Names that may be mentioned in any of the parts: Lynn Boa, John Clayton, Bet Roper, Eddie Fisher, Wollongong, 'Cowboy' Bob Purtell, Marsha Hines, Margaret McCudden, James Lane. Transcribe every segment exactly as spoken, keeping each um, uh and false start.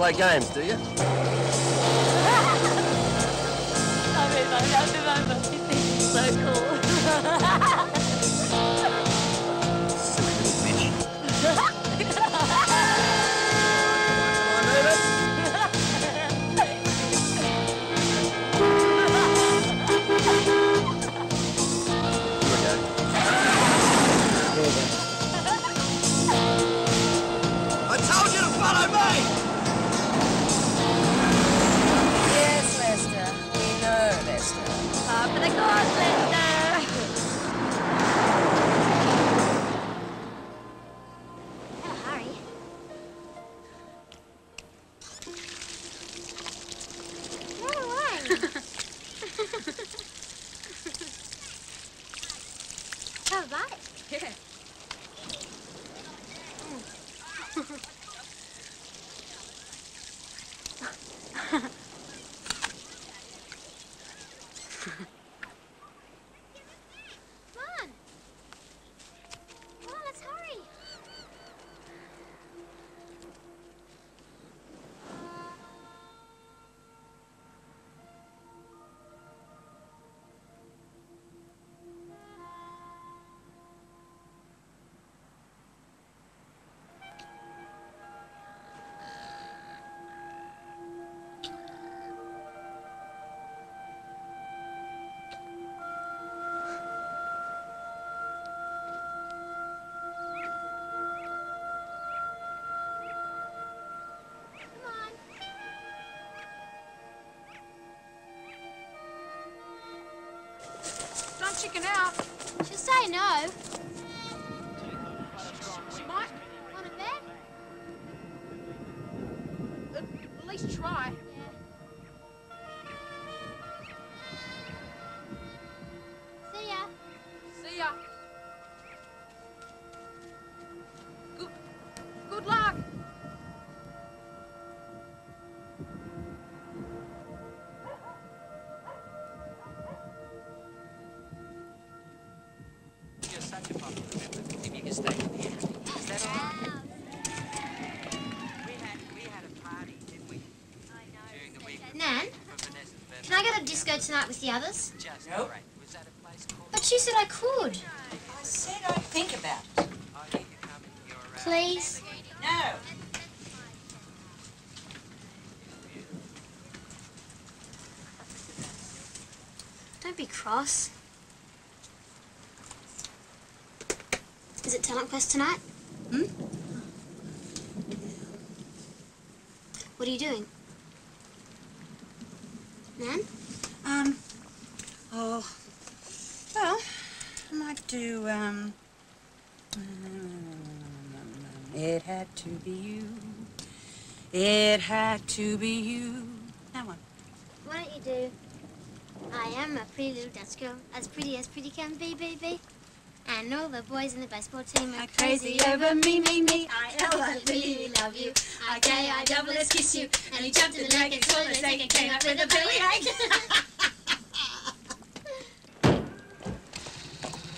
play games, do you? I mean, I don't remember. You think it's so cool. Silly little bitch. I told you to follow me! Yes, Lester. We know, Lester. Up in the court, Lester! In a hurry. Run away! All right. Yeah. Chicken out. She'll say no. She might. Want a bed? Uh, at least try. Yeah. See ya. See ya. Good. Good luck. Such a problem, remember? If you can stay in here. Is that all right? We had, we had a party, didn't we? I know. During the week. Nan, can I go to the disco tonight with the others? Just nope. All right. Was that a place called... But you said I could. I said I'd think about it. I need you come in your... Uh, Please? No. Don't be cross. Is it talent quest tonight? Hmm? What are you doing? Nan? Um, oh, well, I might do, um, it had to be you. It had to be you. That one. Why don't you do, I am a pretty little Dutch girl, as pretty as pretty can be, baby. And all the boys in the baseball team are crazy, crazy over me, me, me. I L I really love you. I K I double S kiss you. And he jumped in the lake and swallowed his egg and came up with a bellyache.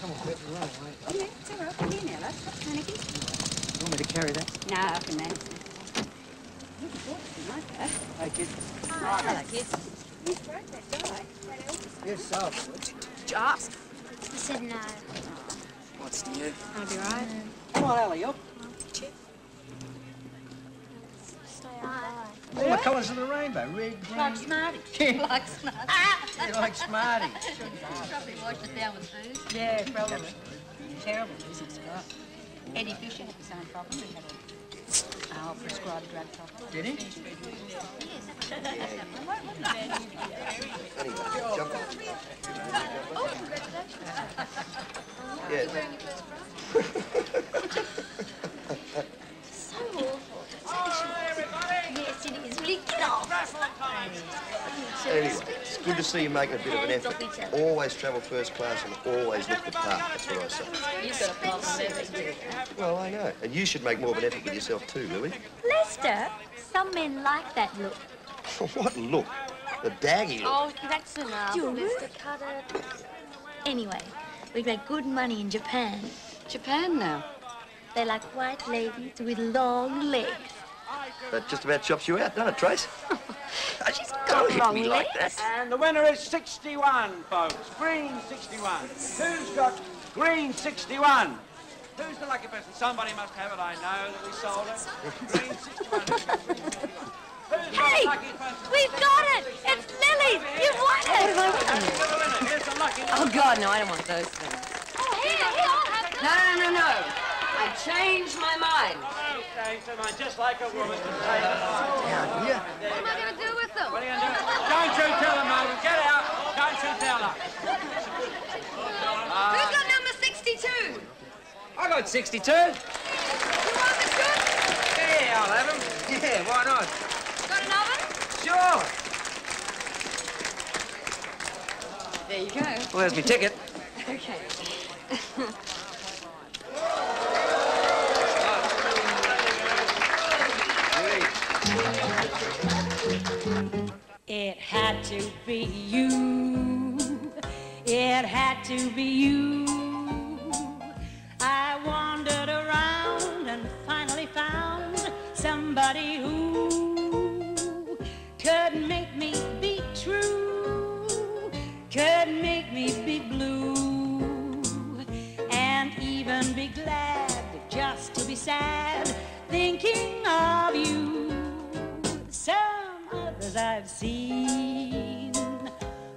Come on, Bert, we're on our way. Oh, yeah, it's all right. I'm here now, love. Can I kiss you? You want me to carry that? No, I can manage it. Look at that. Like that. Hey, kid. Hi. Hello, kid. You broke that guy. You're soft. Jobs. I said no. What's new? I'll be right. Come on, Ellie, up. Cheers. Stay out. All the colours of the rainbow. Red, green. Like Smarty. Yeah. Like Smarty. Ah! You like Smarty. Probably washed it down with food. Yeah, probably. Terrible business, right? Eddie Fisher had the same problem. He had a oh, prescribed drug problem. Did he? Yes. Anyway, jump on. Oh, congratulations. Yeah. So awful. Hi, everybody. Yes, it is. Really, get off. Anyway, it's good to see you making a bit of an effort. Always travel first class and always look the part. That's what I say. You've got a problem. Well, I know. And you should make more of an effort with yourself too, Louie. Lester, some men like that look. What look? The daggy look. Oh, that's enough. Do Mister Cutter. Anyway. We'd make good money in Japan. Japan now? They're like white ladies with long legs. That just about chops you out, doesn't it, Trace? She's got a long leg. And the winner is sixty-one, folks. Green sixty-one. Who's got green sixty-one? Who's the lucky person? Somebody must have it, I know, that we sold it. Green sixty-one. Hey, we've got it! It's Lily! You've won it! What have I won? Here's the lucky one. Oh, God, no, I don't want those things. Oh, here, here, I'll have them. No, no, no, no. I changed my mind. Oh, changed her mind, just like a woman can change her mind. Down here. What am I going to do with them? What are you going to do with them? Don't you tell them, Margaret. Get out. Don't you tell her. Uh, Who's got number sixty-two? I got sixty-two. You want this good? Yeah, I'll have them. Yeah, why not? Got an oven? Sure. There you go. Well, there's my ticket. Okay. It had to be you. It had to be you. I wandered around and finally found somebody who could make me be true, could make me be blue, and even be glad just to be sad thinking of you. Some others I've seen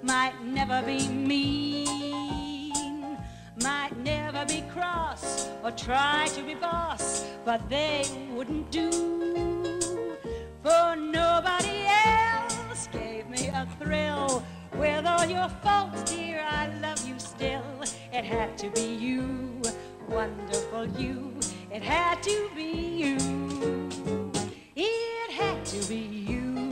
might never be mean, might never be cross or try to be boss, but they wouldn't do. For nobody else gave me a thrill. With all your faults, dear, I love you still. It had to be you, wonderful you. It had to be you. It had to be you.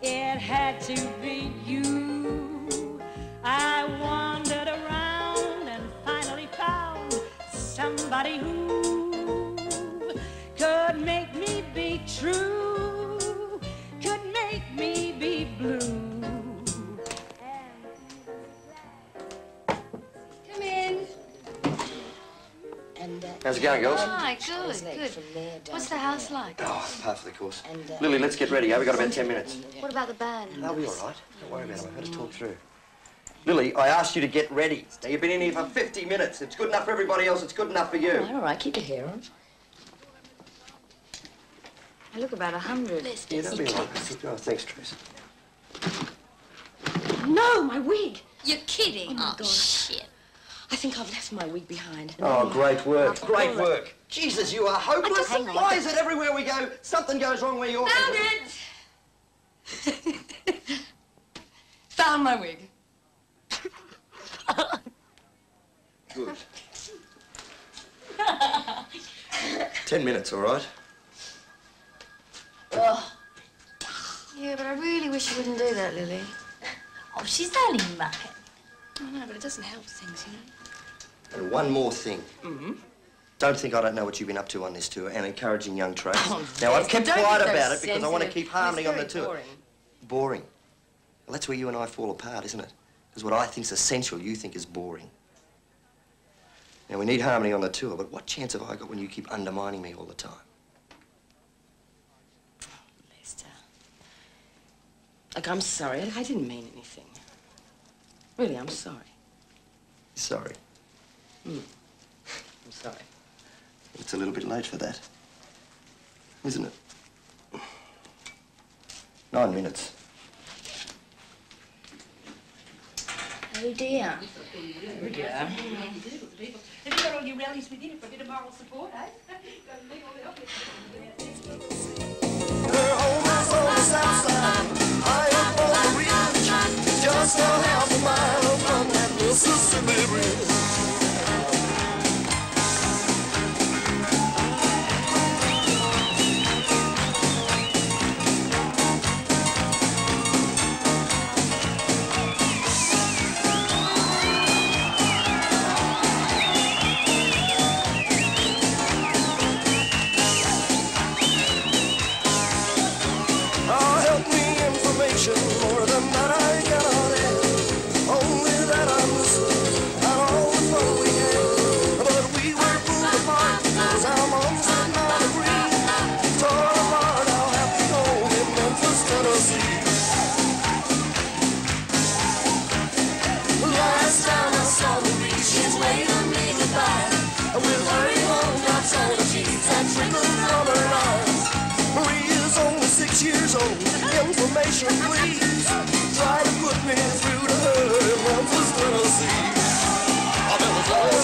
It had to be you. I wandered around and finally found somebody who could make me be true, could make me be blue. Come in. And, uh, how's it going, girls? Hi, good, good. What's the house like? Oh, part of the course. And, uh, Lily, let's get ready, eh? We've got about ten minutes. What about the band? They'll be all right. Don't worry about it. I've got to talk through. Lily, I asked you to get ready. Now, you've been in here for fifty minutes. It's good enough for everybody else. It's good enough for you. All right, all right. Keep your hair on. I look about a hundred. Yeah, that'll be all right. Oh, thanks, Trace. No, my wig! You're kidding. Oh, my oh, God. Shit. I think I've left my wig behind. Oh, great work. Great work. Jesus, you are hopeless. Why is it everywhere we go, something goes wrong where you're... Found it! Found my wig. Good. Ten minutes, all right? Oh. Yeah, but I really wish you wouldn't do that, Lily. Oh, she's only mucking. I know, but it doesn't help things, you know. And one more thing. Mm-hmm. Don't think I don't know what you've been up to on this tour and encouraging young Trace. Oh, now, I've kept quiet about it because I want to keep harmony on the tour. Boring. Boring. Well, that's where you and I fall apart, isn't it? Because what I think's essential, you think is boring. Now, we need harmony on the tour, but what chance have I got when you keep undermining me all the time? Oh, Lester. Like, I'm sorry. I didn't mean anything. Really, I'm sorry. Sorry? Mm. I'm sorry. It's a little bit late for that, isn't it? Nine minutes. Oh, dear. Oh, dear. Have you got all your rallies with you for a bit of moral support, eh? Her whole soul is outside. I am all real. Just a half a mile from that Mississippi Bridge. More than that I cannot end. Only information, please. Try to put me through to her. I'm just gonna see. I'm just gonna see.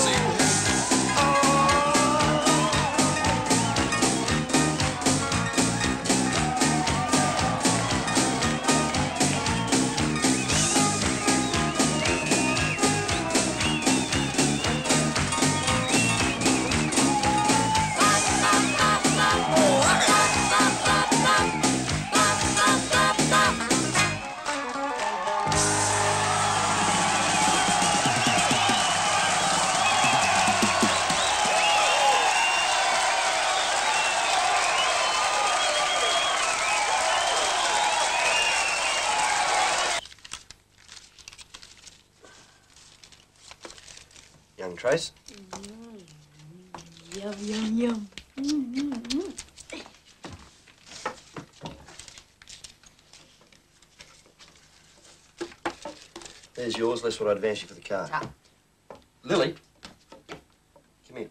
Young Trace? Yum, yum, yum. Mm, mm, mm. There's yours, that's what I advance you for the card. Ah. Lily, come here.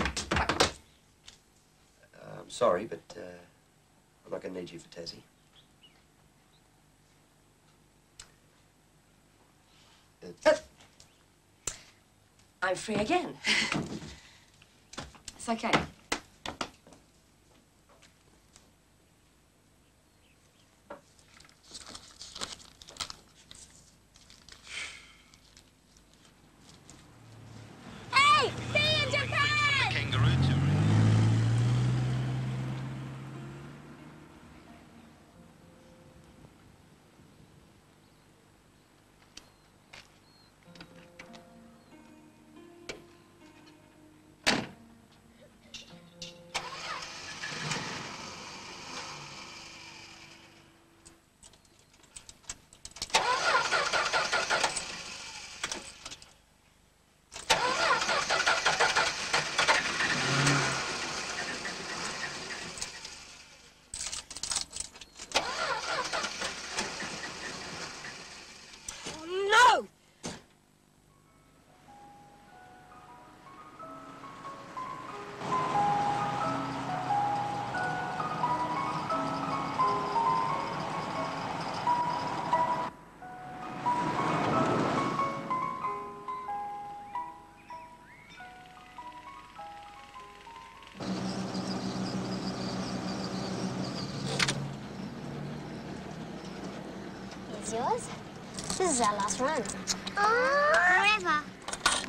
Uh, I'm sorry, but uh, I'm not going to need you for Tassie. Uh, I'm free again. It's okay. Hey! See you in Japan! The kangaroo tour. Yours? This is our last run. Oh, forever.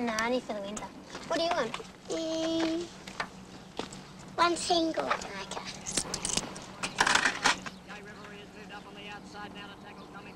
No, only for the winter. What do you want? Mm, one single. Okay. Gay Revelry has moved up on the outside now to tackle Comic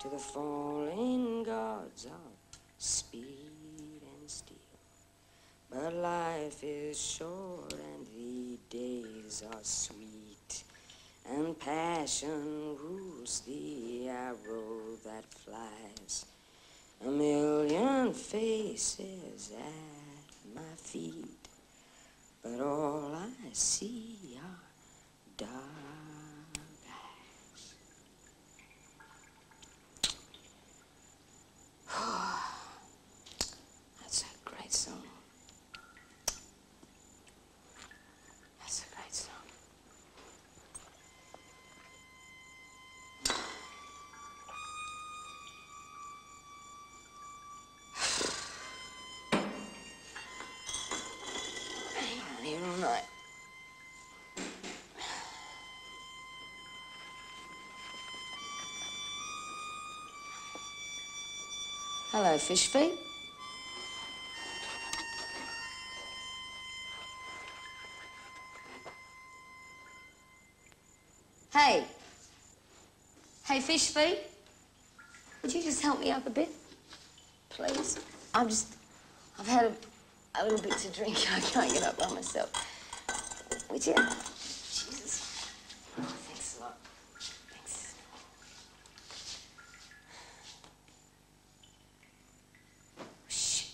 to the fallen gods of speed and steel. But life is short and the days are sweet, and passion rules the arrow that flies A million faces at my feet, but all I see are dark eyes. Oh, that's a great song. That's a great song. Hello, fish feet. Hey. Hey, fish feet. Would you just help me up a bit? Please? I'm just... I've had a, a little bit to drink. I can't get up by myself. Would you? Jesus. Oh, thanks a lot. Thanks. Oh, shit.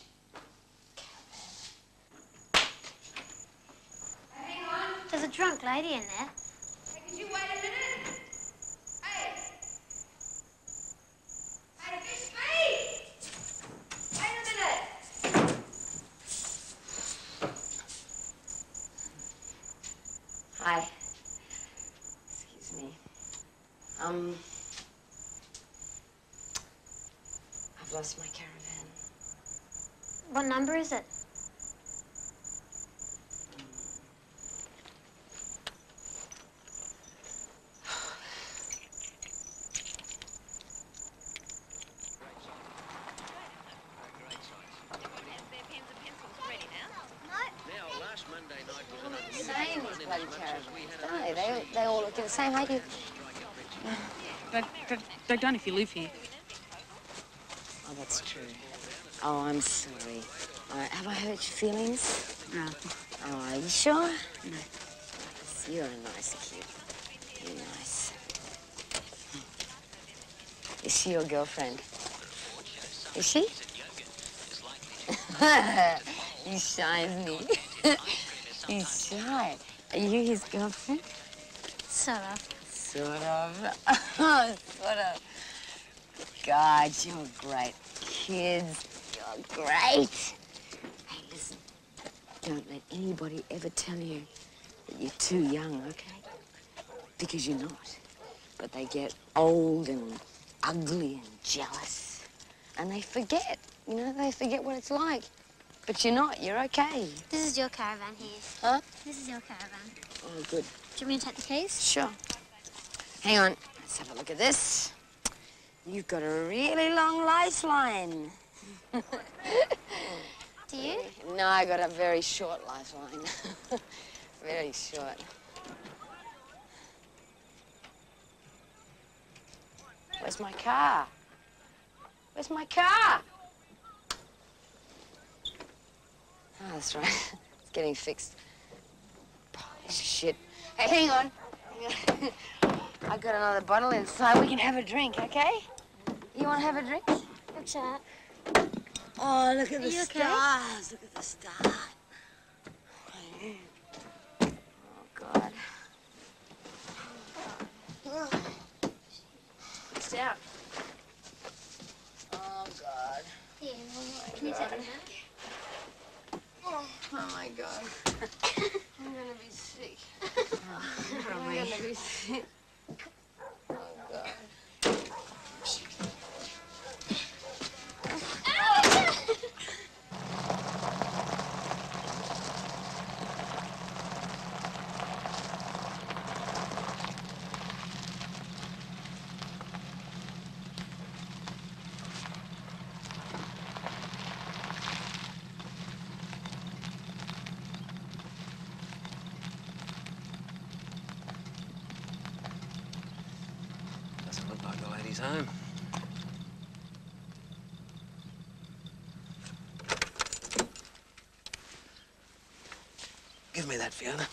Hang on. There's a drunk lady in there. Hey, could you wait a minute? Hey. Hey, fish feet. Wait a minute. Hi. Excuse me. Um... I've lost my caravan. What number is it? Same like you. Uh, they, they, they don't if you live here. Oh, that's true. Oh, I'm sorry. Uh, have I hurt your feelings? No. Oh, are you sure? No. You're a nice kid. You're nice. Is she your girlfriend? Is she? You shy, isn't he? He's shy. Are you his girlfriend? Sort of. Sort of. Sort of. God, you're great. Kids, you're great. Hey, listen. Don't let anybody ever tell you that you're too young, okay? Because you're not. But they get old and ugly and jealous. And they forget. You know, they forget what it's like. But you're not. You're okay. This is your caravan here. Huh? This is your caravan. Oh, good. Do you want me to take the keys? Sure. Hang on. Let's have a look at this. You've got a really long lifeline. Do you? No, I got a very short lifeline. Very short. Where's my car? Where's my car? Oh, that's right. It's getting fixed. Shit. Hey, hang on. Hang on. I've got another bottle inside. We can have a drink, okay? You want to have a drink? What's that? Oh, look at the stars. Look at the stars. Oh, God. It's down. Oh, God. Yeah, can you take a nap? Oh, my God. I'm going to be sick. Oh, I'm going to be sick. Oh, God. Home. Give me that, Fiona.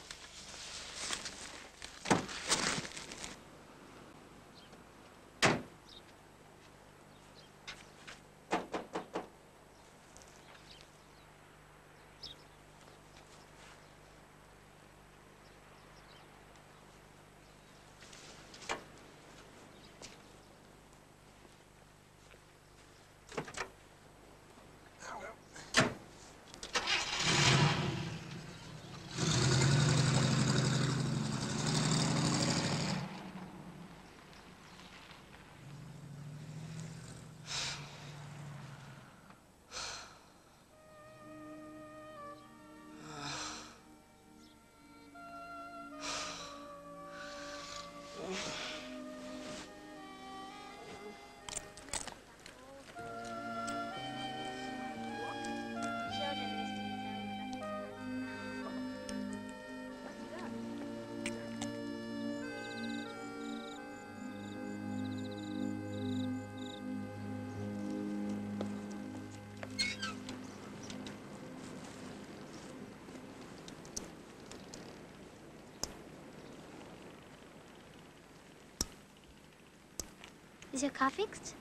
Is your car fixed?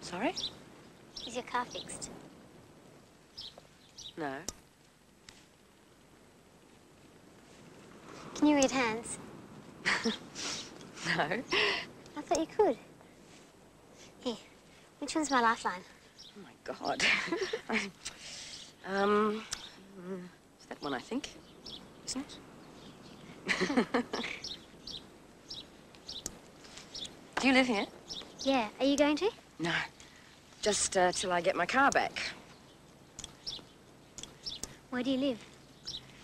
Sorry? Is your car fixed? No. Can you read hands? No. I thought you could. Here, which one's my lifeline? Oh my God. um, it's that one, I think, isn't it? Do you live here? Yeah. Are you going to? No. Just uh, till I get my car back. Where do you live?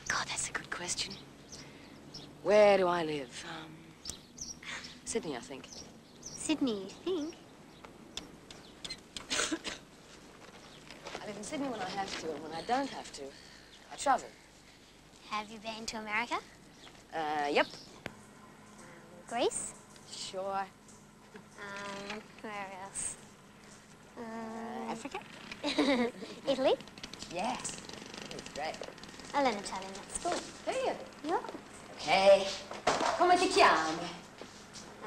God, that's a good question. Where do I live? Um, Sydney, I think. Sydney, you think? I live in Sydney when I have to, and when I don't have to, I travel. Have you been to America? Uh, yep. Greece? Sure. Um, where else? Um, uh, Africa? Italy? Yes. That's great. I learned Italian at school. Do you? Yeah. Okay. Come ti chiami? Uh,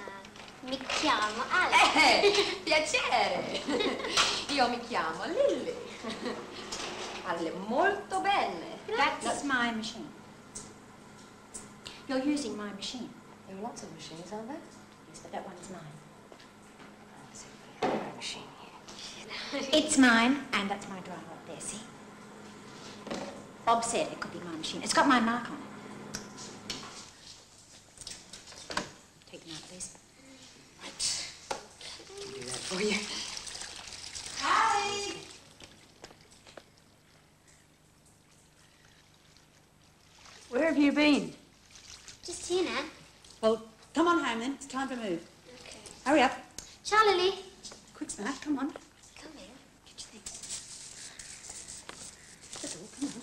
mi chiamo Alex. Eh, piacere. Io mi chiamo Lily. Ale, molto bene. That's, That's my machine. You're using my machine. There are lots of machines, aren't there? Yes, but that one's mine. Machine here. It's mine, and that's my driver up there, see? Bob said it could be my machine. It's got my mark on it. Take them out, please. Right. I can do that for you. Hi! Where have you been? Just here, Nan. Well, come on home then. It's time to move. Okay. Hurry up. Ciao, Lily. Quick, Smart, come on. Come here. Get your things. The door, come on.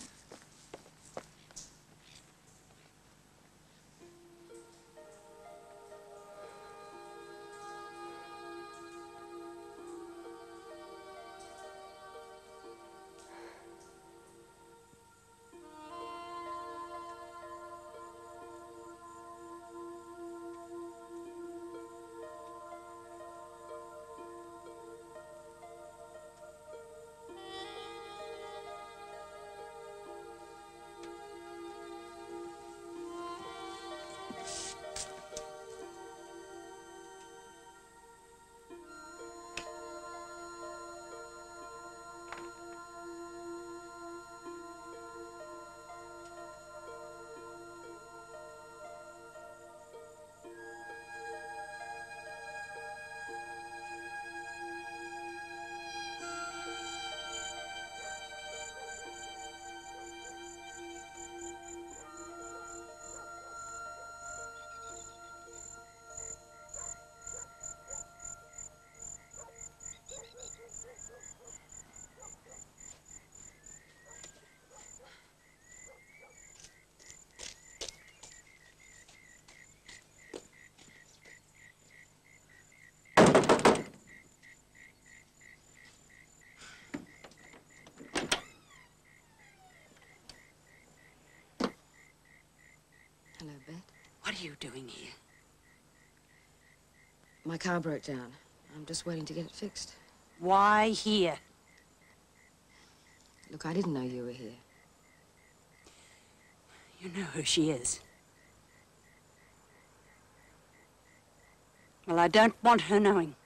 Hello, Beth. What are you doing here? My car broke down. I'm just waiting to get it fixed. Why here? Look, I didn't know you were here. You know who she is. Well, I don't want her knowing.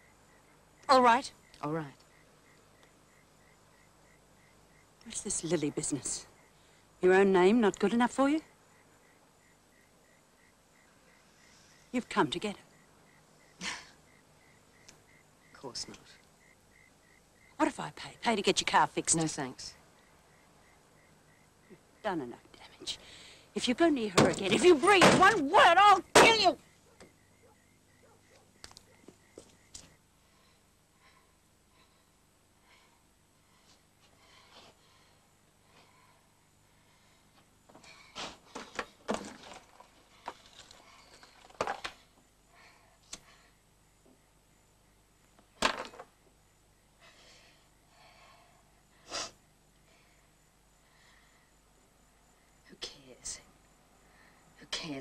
All right? All right. What's this Lily business? Your own name not good enough for you? You've come to get her. Of course not. What if I pay? Pay to get your car fixed? No, thanks. You've done enough damage. If you go near her again, if you breathe one word, I'll kill you!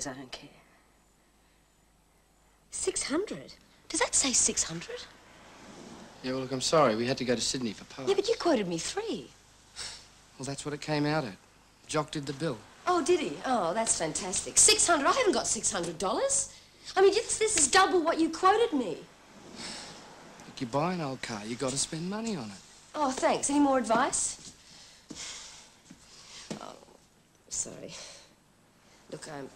I don't care. six hundred? Does that say six hundred? Yeah, well, look, I'm sorry. We had to go to Sydney for parts. Yeah, but you quoted me three. Well, that's what it came out at. Jock did the bill. Oh, did he? Oh, that's fantastic. six hundred. I haven't got six hundred dollars. I mean, this, this is double what you quoted me. Look, you buy an old car, you got to spend money on it. Oh, thanks. Any more advice? Oh, sorry. Look, I'm...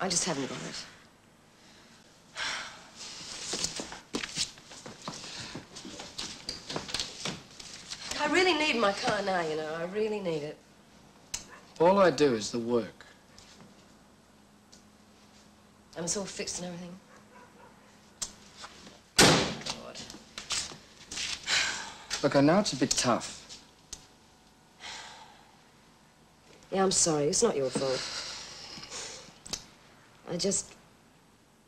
I just haven't got it. I really need my car now, you know. I really need it. All I do is the work. And it's all fixed and everything. God. Look, I know it's a bit tough. Yeah, I'm sorry. It's not your fault. I just...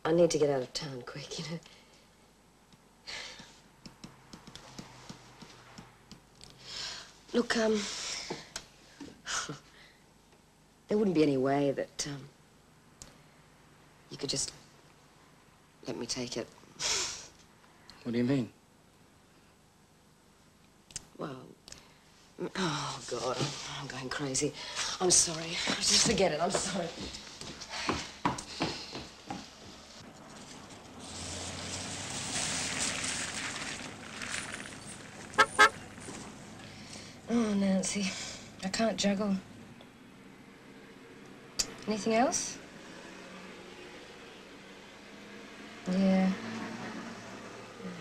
I need to get out of town quick, you know. Look, um... there wouldn't be any way that, um... you could just... let me take it. What do you mean? Well... Oh, God, I'm going crazy. I'm sorry. Just forget it. I'm sorry. Oh, Nancy, I can't juggle. Anything else? Yeah.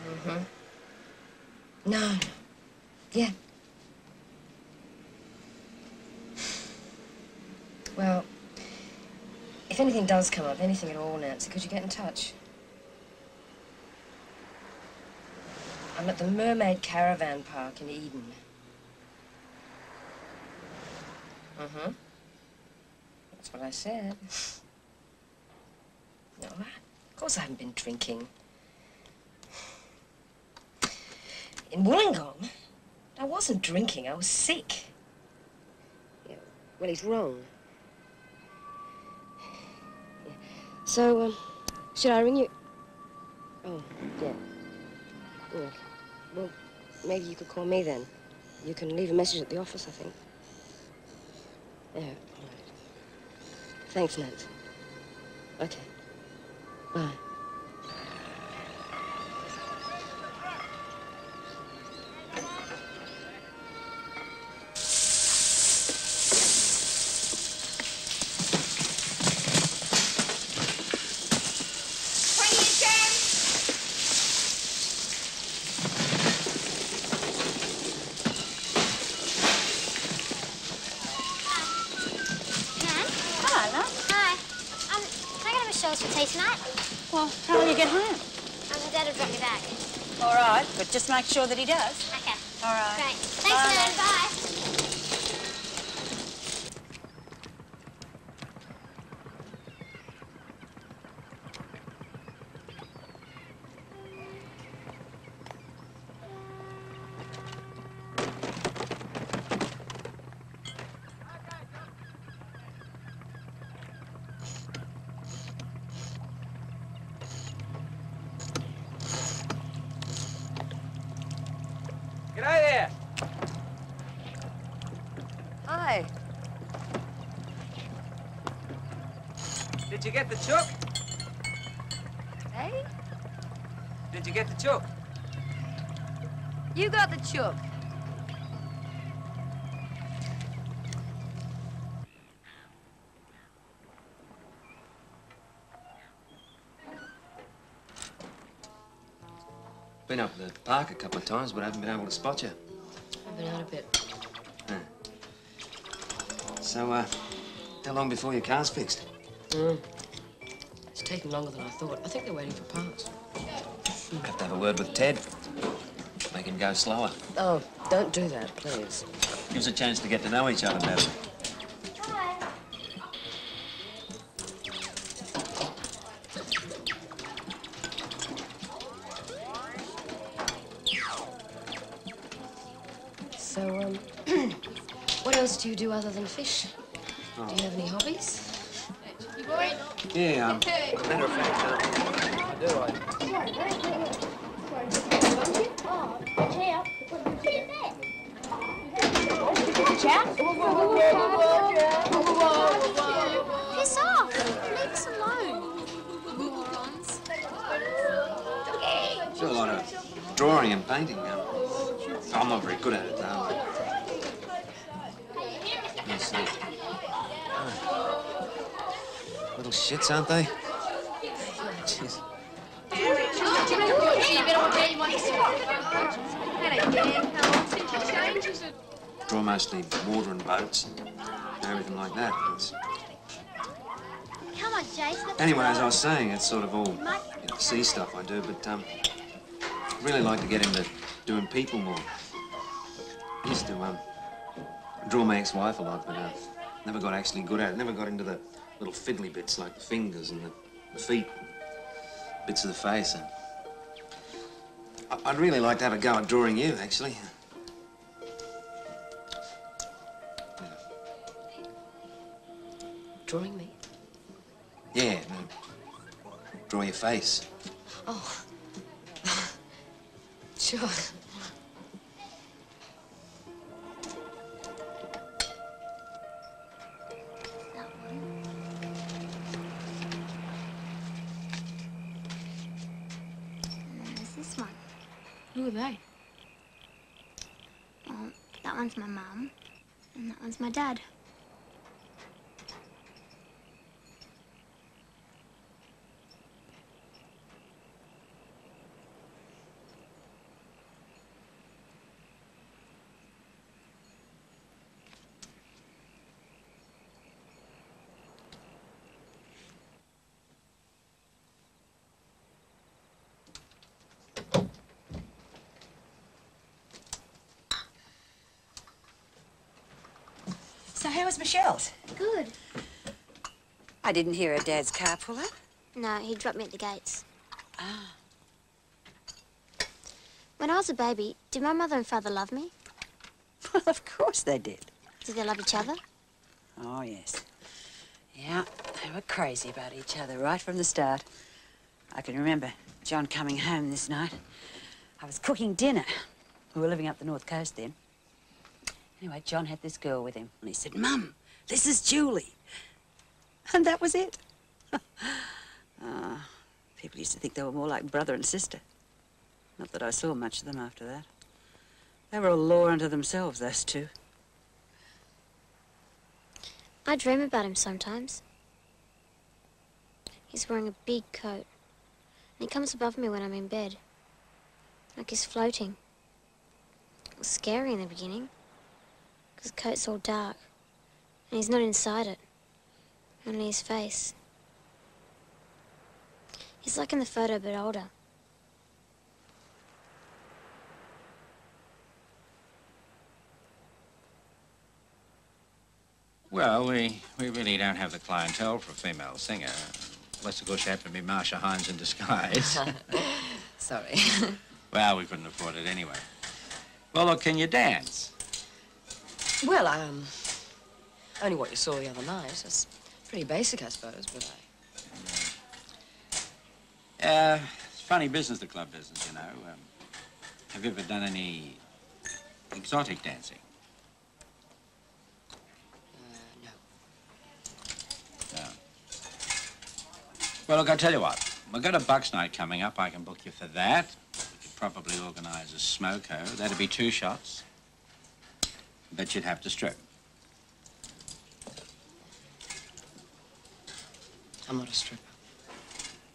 Mm-hmm. No. Yeah. Well, if anything does come up, anything at all, Nancy, could you get in touch? I'm at the Mermaid Caravan Park in Eden. Mm-hmm. That's what I said. No, of course I haven't been drinking. In Wollongong, I wasn't drinking, I was sick. Yeah, well, he's wrong. Yeah. So, um, should I ring you? Oh, yeah. Yeah. Well, maybe you could call me then. You can leave a message at the office, I think. Yeah, all right. Thanks, Nat. Okay. Bye. Just make sure that he does. Okay. All right. Great. Thanks, Nan. Bye. Did you get the chook? Hey? Did you get the chook? You got the chook. Been up at the park a couple of times, but I haven't been able to spot you. I've been out a bit. Yeah. So, uh, how long before your car's fixed? Mm. It's taking longer than I thought. I think they're waiting for parts. I'll have to have a word with Ted. Make him go slower. Oh, don't do that, please. Give us a chance to get to know each other better. Hi. So, um, what else do you do other than fish? Oh. Do you have any hobbies? You boys? Yeah. Um, matter of fact, I do. I Piss off! Leave us alone. It's a lot of drawing and painting now. I'm not very good at it now. Yes, oh. Little shits, aren't they? Jeez. Draw mostly water and boats and everything like that. It's... Come on, Jason. Anyway, as I was saying, it's sort of all you know, sea stuff I do, but um, I'd really like to get into doing people more. I used to um, draw my ex-wife a lot, but uh, never got actually good at it. Never got into the little fiddly bits like the fingers and the, the feet, and bits of the face. And I, I'd really like to have a go at drawing you, actually. Yeah. Drawing me? Yeah, no. Draw your face. Oh. Sure. There's this one. Who are they? Well, that one's my mum, and that one's my dad. So how was Michelle's? Good. I didn't hear her dad's car pull up. No, he dropped me at the gates. Ah. When I was a baby, did my mother and father love me? Well, of course they did. Did they love each other? Oh, yes. Yeah, they were crazy about each other right from the start. I can remember John coming home this night. I was cooking dinner. We were living up the north coast then. Anyway, John had this girl with him, and he said, Mum, this is Julie. And that was it. uh, people used to think they were more like brother and sister. Not that I saw much of them after that. They were a law unto themselves, those two. I dream about him sometimes. He's wearing a big coat, and he comes above me when I'm in bed. Like he's floating. It was scary in the beginning. Because the coat's all dark, and he's not inside it, only his face. He's like in the photo, but older. Well, we, we really don't have the clientele for a female singer, unless, of course, you happen to be Marsha Hines in disguise. Sorry. Well, we couldn't afford it anyway. Well, look, can you dance? Well, um, only what you saw the other night. It's pretty basic, I suppose, but I... Uh, it's funny business, the club business, you know. Um, have you ever done any exotic dancing? Uh, no. No. Well, look, I'll tell you what. We've got a Bucks night coming up. I can book you for that. We could probably organise a smoko. That'd be two shots. But you'd have to strip. I'm not a stripper.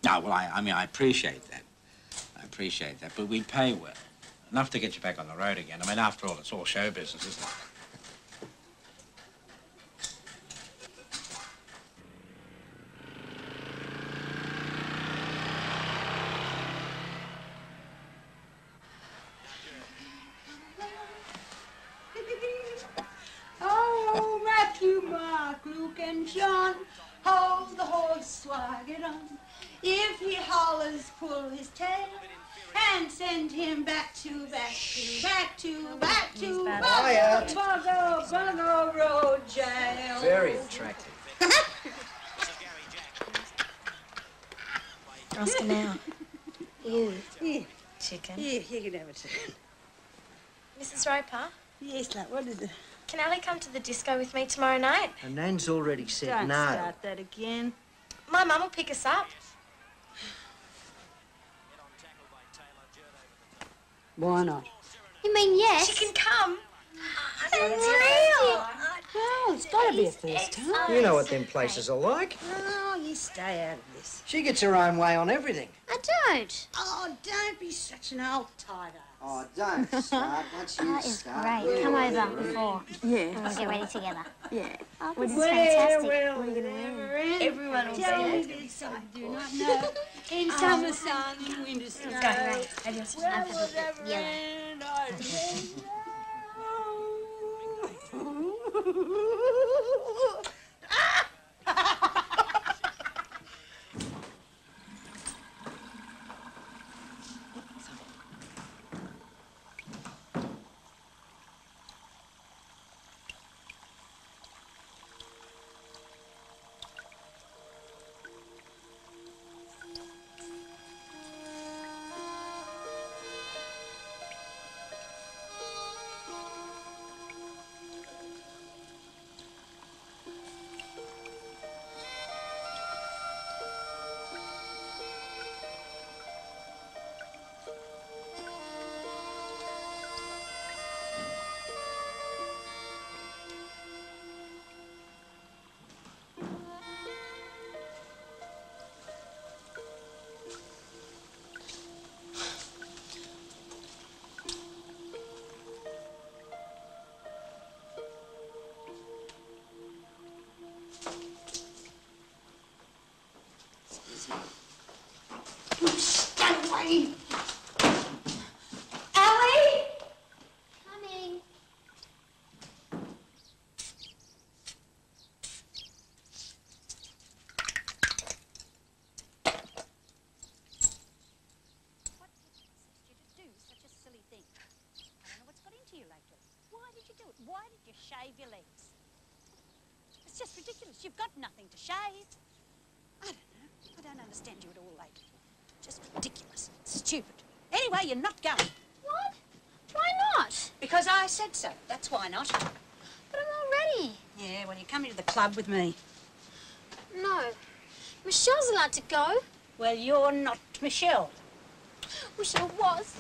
No, well, I, I mean, I appreciate that. I appreciate that, but we pay well. Enough to get you back on the road again. I mean, after all, it's all show business, isn't it? Very attractive. Ask her now. You. Yeah. Chicken. Yeah, you can have a turn. Missus Roper? Yes, love, what is it? Can Ali come to the disco with me tomorrow night? And Nan's already said Don't no. Don't start that again. My mum will pick us up. Why not? You mean yes? She can come. Oh, unreal. Oh, it's got to be a first time. You know what them places are like. Oh, you stay out of this. She gets her own way on everything. I don't. Oh, don't be such an old tighter. Oh, don't start. Once you that start. That is great. Come over before. Yeah. And we'll get ready together. Yeah. Oh, this well, is fantastic. Well, we're going to win. Everyone will yeah, see something to do, not know. In oh, summer sun, in winter snow. It's going great. I just well, love it. Yellow. Ellie! Coming. What possessed you to do such a silly thing? I don't know what's got into you lately. Why did you do it? Why did you shave your legs? It's just ridiculous. You've got nothing to shave. I don't know. I don't understand you at all lately. Just ridiculous. Stupid. Anyway, you're not going. What? Why not? Because I said so. That's why not. But I'm all ready. Yeah, well, you're coming to the club with me. No. Michelle's allowed to go. Well, you're not Michelle. Wish I was.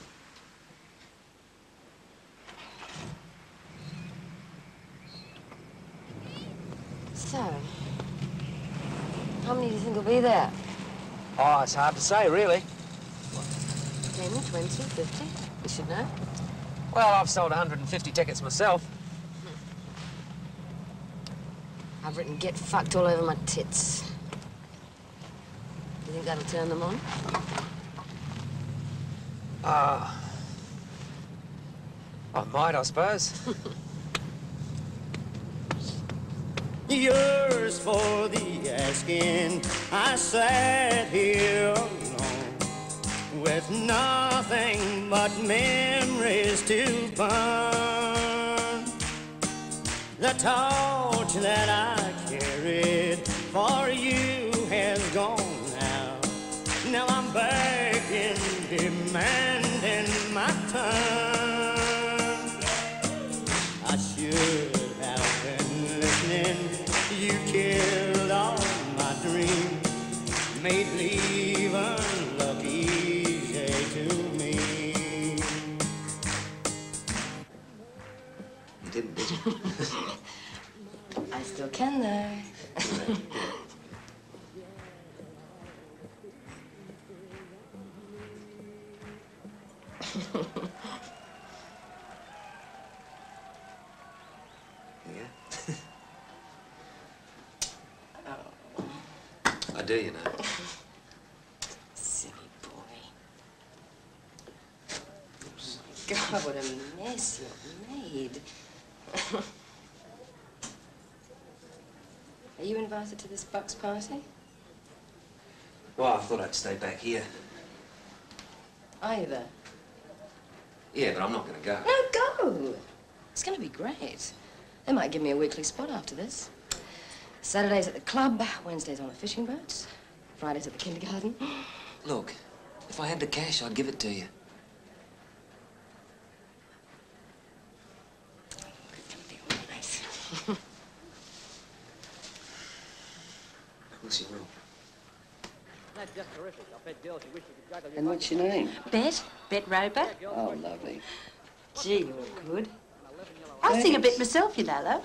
So, how many do you think will be there? Oh, it's hard to say, really. What? ten, twenty, fifty? You should know. Well, I've sold a hundred and fifty tickets myself. Hmm. I've written get fucked all over my tits. You think that'll turn them on? Uh... I might, I suppose. Yours for the asking. I sat here alone with nothing but memories to burn. The torch that I carried for you has gone out. Now I'm begging, demanding my turn. I should have been listening. You killed all my dreams, made leave unlucky easy to me. You didn't, did you? I still can, though. I do, you know. Silly boy. God, what a mess you've made. Are you invited to this Bucks party? Well, I thought I'd stay back here. Are you there? Yeah, but I'm not going to go. No, go! It's going to be great. They might give me a weekly spot after this. Saturdays at the club, Wednesdays on the fishing boat, Fridays at the kindergarten, Look, if I had the cash, I'd give it to you. And what's your name? Bet. Bet Roper. Oh, lovely. Gee, you're good. I sing a bit myself, you know, though.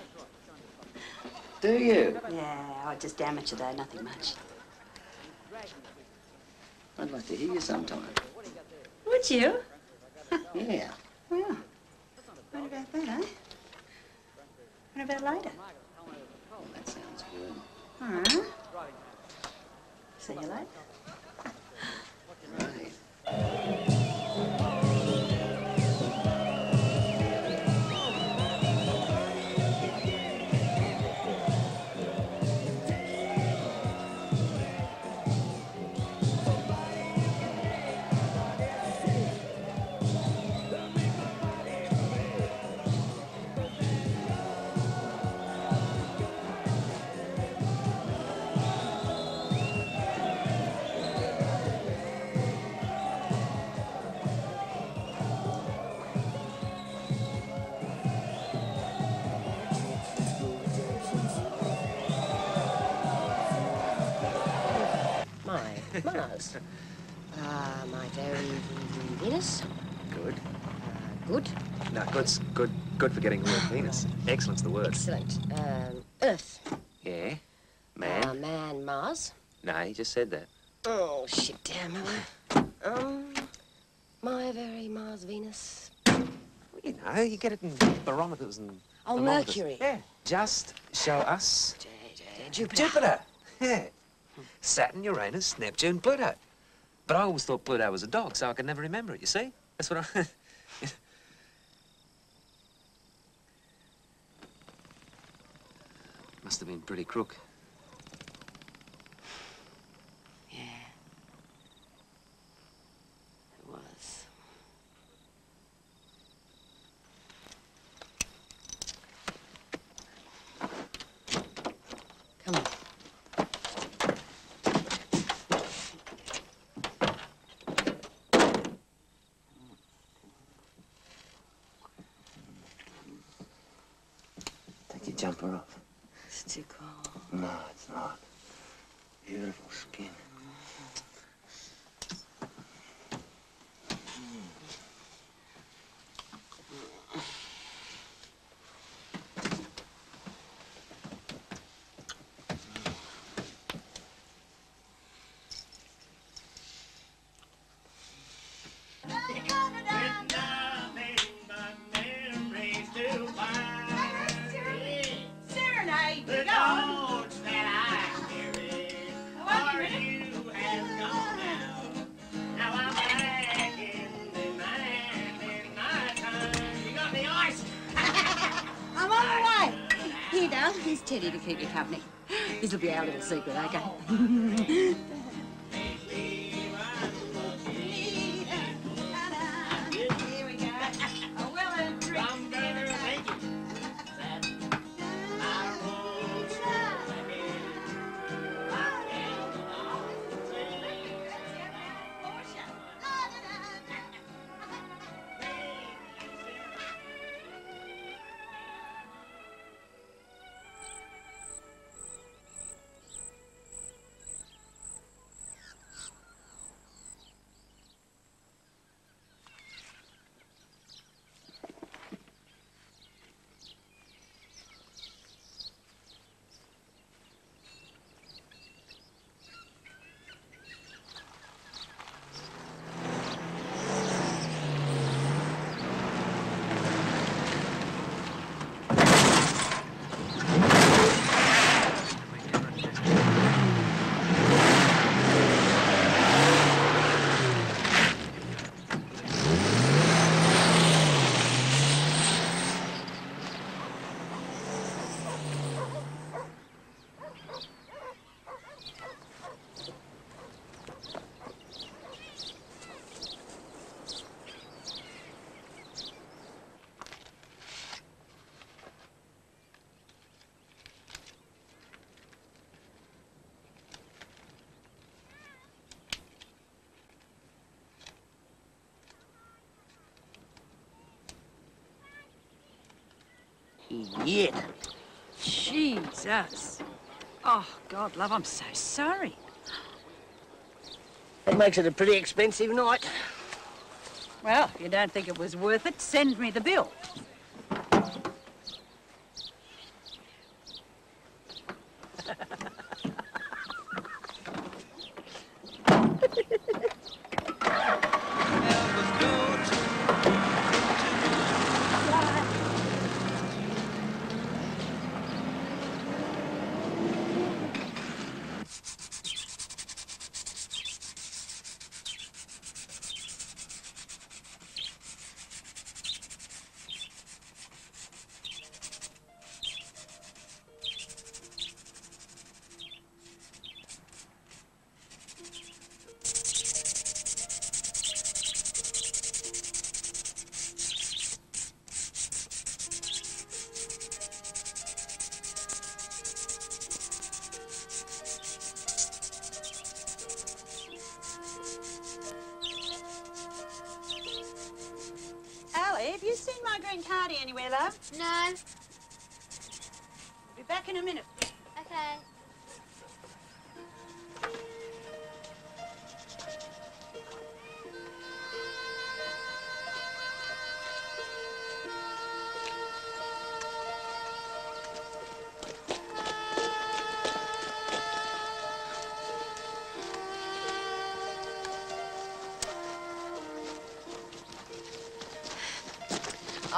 Do you? Yeah, I just amateur, though, nothing much. I'd like to hear you sometime. Would you? Yeah. Yeah. What about that, eh? What about later? Well, that sounds good. All right. See you later. Right. Mars. Ah, uh, my very Venus. Good. Uh, good. No, good's good. Good for getting the word Venus. Excellent's the word. Excellent. Um, Earth. Yeah. Man. Uh, man. Mars. No, he just said that. Oh shit! Damn it. Um, my very Mars Venus. Well, you know, you get it in barometers and. Oh, thermometers. Mercury. Yeah. Just show us. J J Jupiter. Jupiter. Yeah. Saturn, Uranus, Neptune, Pluto. But I always thought Pluto was a dog, so I could never remember it, you see? That's what I... Must have been pretty crook. Yeah. It was. Come on. Jumper off. It's too cold. No, it's not. Beautiful skin. Here's Teddy to keep you company. This'll be our little secret, okay? Idiot. Jesus. Oh, God, love, I'm so sorry. That makes it a pretty expensive night. Well, if you don't think it was worth it, send me the bill.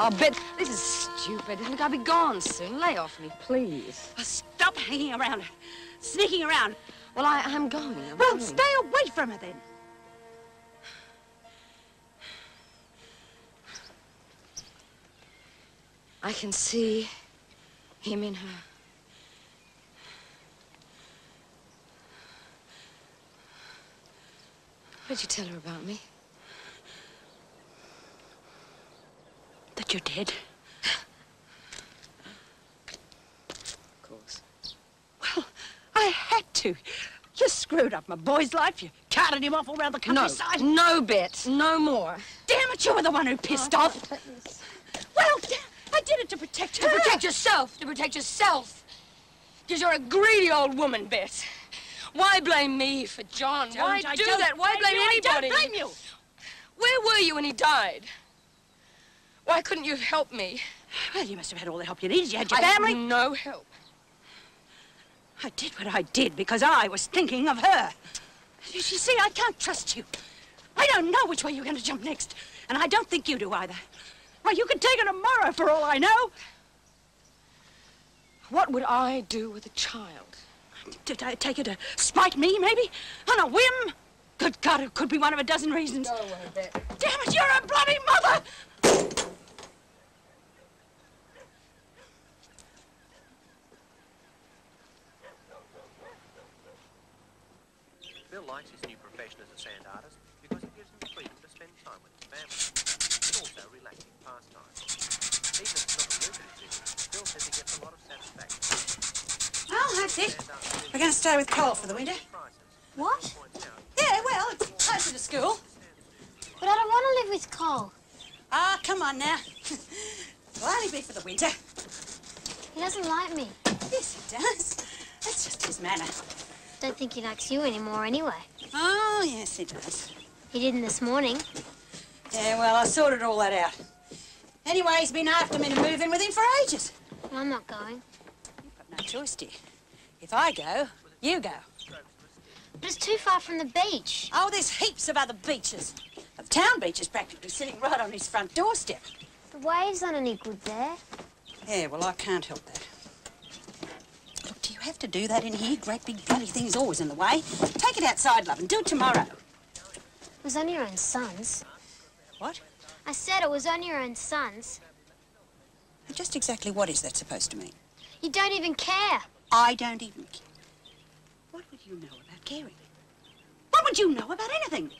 Oh, but this is stupid. Look, I'll be gone soon. Lay off me, please. Oh, stop hanging around, sneaking around. Well, I am going. I'm well, going. Stay away from her then. I can see him in her. What'd you tell her about me? You're dead. Of course. Well, I had to. You screwed up my boy's life. You carted him off all round the countryside. No, no bit. No more. Damn it, you were the one who pissed oh, off. Well, I did it to protect her. To protect yourself. To protect yourself. Because you're a greedy old woman, Bet. Why blame me for John? Don't, Why I do that? Why blame you, anybody? I don't blame you. Where were you when he died? Why couldn't you have helped me? Well, you must have had all the help you needed. You had your I family. I had no help. I did what I did because I was thinking of her. You see, I can't trust you. I don't know which way you're going to jump next. And I don't think you do either. Why, you could take her tomorrow for all I know. What would I do with a child? Did I take her to spite me, maybe? On a whim? Good God, it could be one of a dozen reasons. Go away, Bet. Damn it, you're a bloody mother! Bill likes his new profession as a sand artist because it gives him the freedom to spend time with his family. It's also a relaxing pastime. Even if it's not a lucrative business, Bill says he gets a lot of satisfaction. Well, that's it. We're going to stay with Cole for the winter. What? Yeah, well, it's closer to school. But I don't want to live with Cole. Ah, oh, come on now. It'll only be for the winter. He doesn't like me. Yes, he does. That's just his manner. Don't think he likes you anymore anyway. Oh, yes, he does. He didn't this morning. Yeah, well, I sorted all that out. Anyway, he's been after me to move in with him for ages. Well, I'm not going. You've got no choice, dear. If I go, you go. But it's too far from the beach. Oh, there's heaps of other beaches. The town beach is practically sitting right on his front doorstep. The waves aren't any good there. Yeah, well, I can't help that. You have to do that in here. Great big bloody thing's always in the way. Take it outside, love, and do it tomorrow. It was only your own son's. What? I said it was only your own son's. And just exactly what is that supposed to mean? You don't even care. I don't even care. What would you know about caring? What would you know about anything?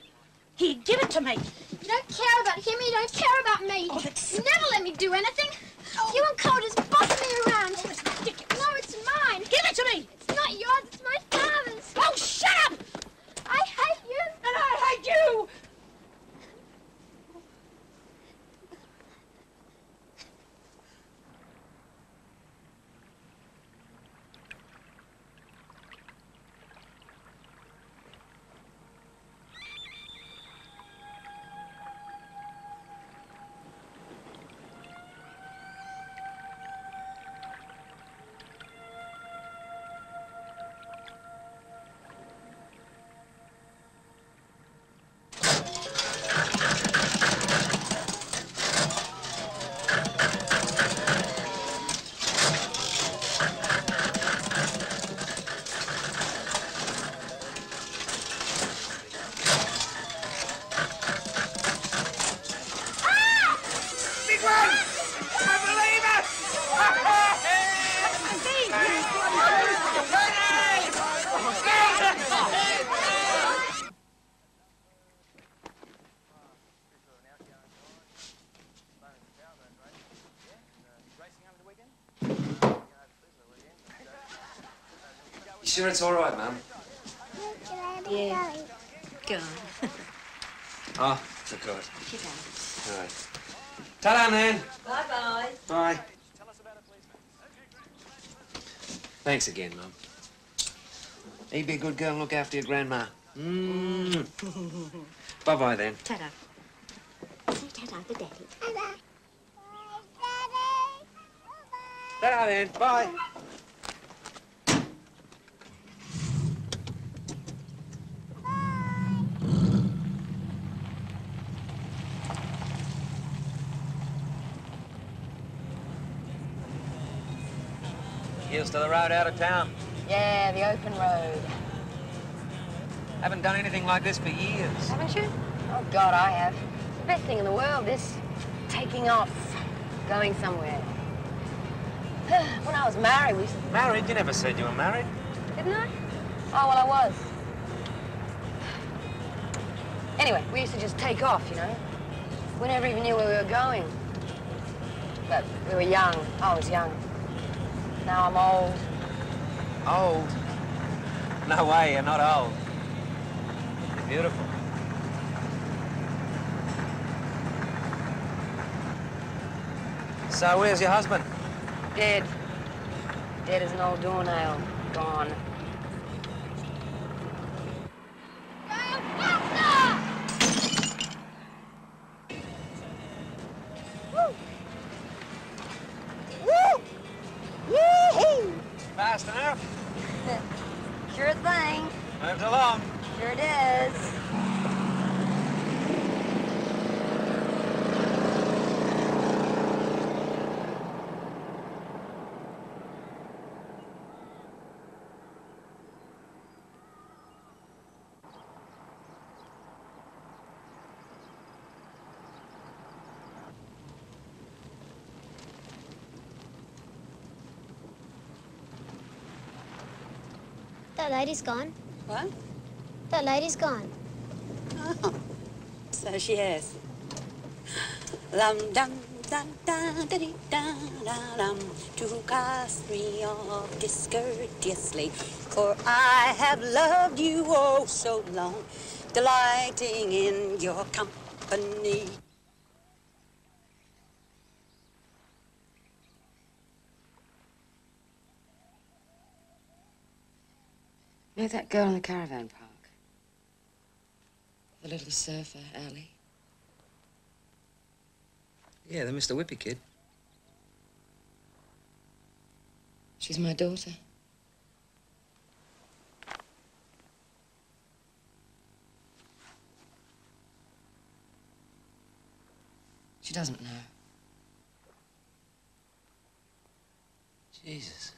He'd give it to me. You don't care about him, you don't care about me. Oh, that's... You never let me do anything. Oh. You and Cole just boss me around. Oh, that's ridiculous. No, it's mine. Give it to me. It's not yours, it's my father's. Oh, shut up! I hate you. And I hate you. sure it's all right, ma'am? Yeah. Go on. Ah, oh, forgot. She does. All right. Ta-da, Nan. Bye-bye. Bye. Thanks again, Mum. You be a good girl and look after your grandma. Mmm. Bye-bye, then. Ta-da. Say ta-da for Daddy. Ta-da. Bye, Daddy. Ta-da, then. Bye. Here's to the road out of town. Yeah, the open road. Haven't done anything like this for years. Haven't you? Oh, God, I have. It's the best thing in the world, this taking off, going somewhere. When I was married, we... Married? You never said you were married. Didn't I? Oh, well, I was. Anyway, we used to just take off, you know. We never even knew where we were going. But we were young. I was young. Now I'm old. Old? No way, you're not old. You're beautiful. So where's your husband? Dead. Dead as an old doornail. Gone. The light is gone. What? The light is gone. Oh, so she has. Lam dum dum dum dum dum dum to cast me off discourteously, for I have loved you oh so long, delighting in your company. You know that girl in the caravan park? The little surfer, Allie? Yeah, the Mister Whippy kid. She's my daughter. She doesn't know. Jesus.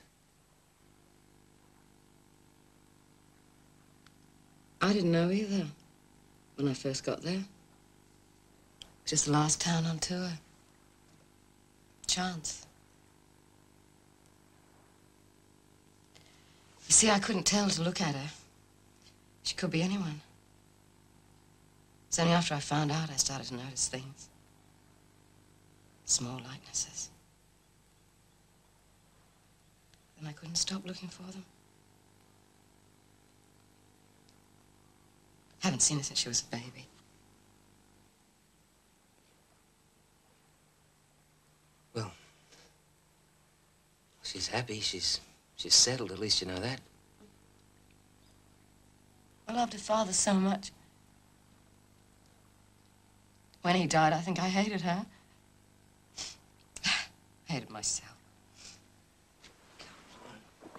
I didn't know either when I first got there. Just the last town on tour. Chance. You see, I couldn't tell to look at her. She could be anyone. It's only after I found out I started to notice things. Small likenesses. Then I couldn't stop looking for them. I haven't seen her since she was a baby. Well, she's happy. She's she's settled. At least you know that. I loved her father so much. When he died, I think I hated her. I hated myself. Come on.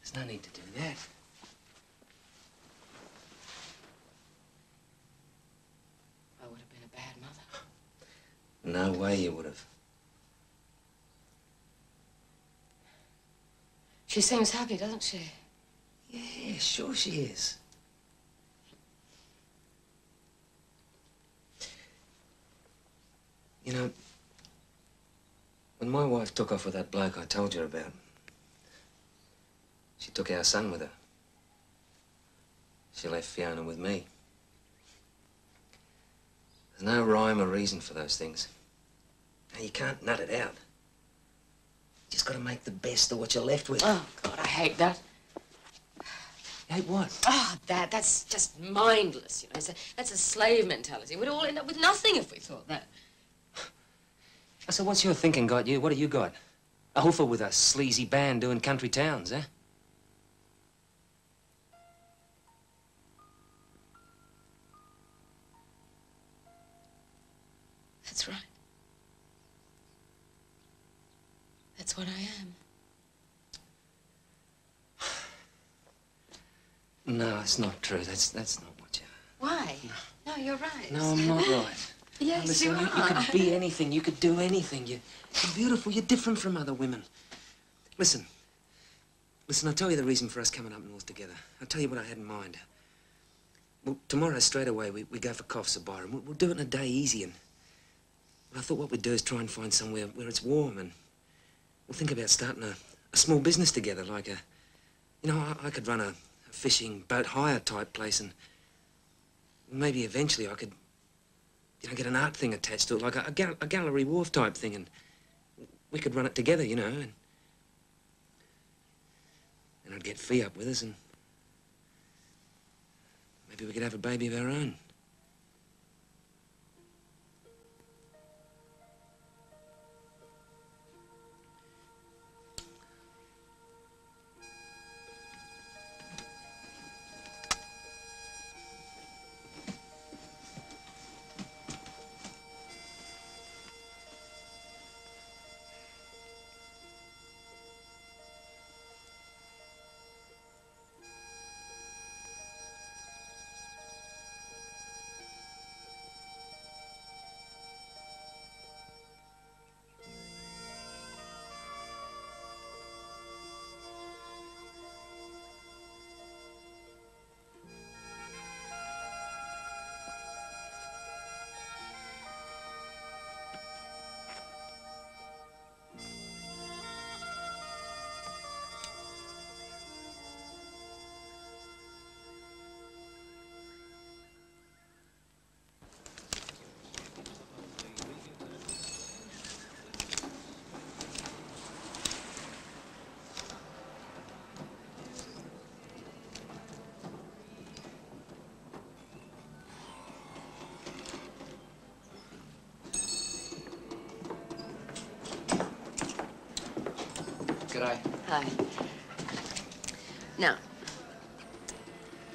There's no need to do that. No way you would have. She seems happy, doesn't she? Yeah, sure she is. You know, when my wife took off with that bloke I told you about, she took our son with her. She left Fiona with me. There's no rhyme or reason for those things. And you can't nut it out. You just got to make the best of what you're left with. Oh, God, I hate that. Hey, what? Ah, oh, that, that's just mindless, you know. It's a, that's a slave mentality. We'd all end up with nothing if we thought that. So what's your thinking got you? What have you got? A hoofer with a sleazy band doing country towns, eh? That's right. That's what I am. No, it's not true. That's that's not what you are. Why? No. No, you're right. No, I'm not right. Yes, listen, you are. You, you could be anything. You could do anything. You, you're beautiful. You're different from other women. Listen. Listen, I'll tell you the reason for us coming up north together. I'll tell you what I had in mind. Well, tomorrow, straight away, we, we go for coughs at Byron. We'll, we'll do it in a day easy. And well, I thought what we'd do is try and find somewhere where it's warm. And we'll think about starting a, a small business together, like a... You know, I, I could run a... fishing, boat hire type place, and maybe eventually I could, you know, get an art thing attached to it, like a, a, gal a gallery wharf type thing, and we could run it together, you know, and, and I'd get Fee up with us, and maybe we could have a baby of our own. Hi. Hi. Now,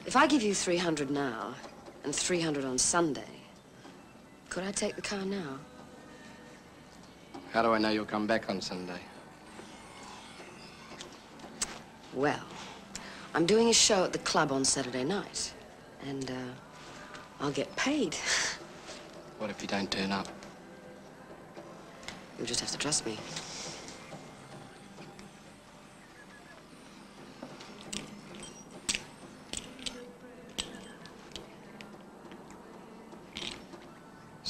if I give you three hundred now and three hundred on Sunday, could I take the car now? How do I know you'll come back on Sunday? Well, I'm doing a show at the club on Saturday night, and uh, I'll get paid. What if you don't turn up? You'll just have to trust me.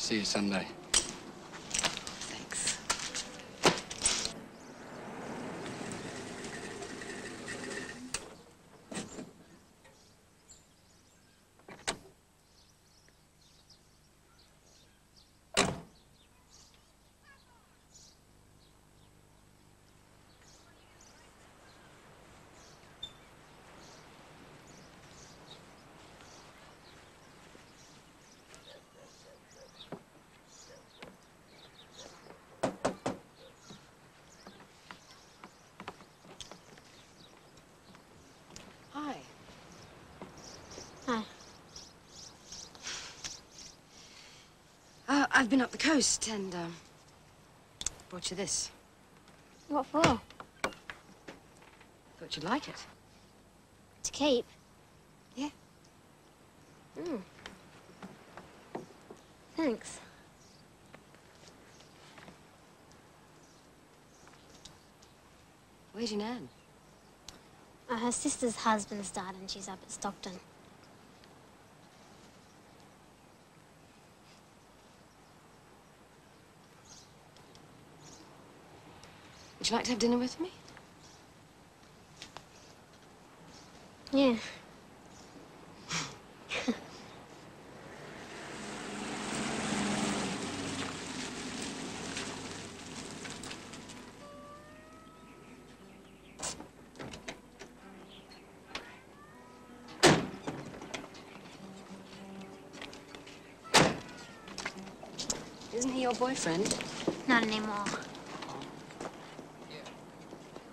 See you Sunday. Thanks. I've been up the coast and um, brought you this. What for? Thought you'd like it. To keep? Yeah. Mm. Thanks. Where's your nan? Uh, her sister's husband's died and she's up at Stockton. Would you like to have dinner with me? Yeah. Isn't he your boyfriend? Not anymore.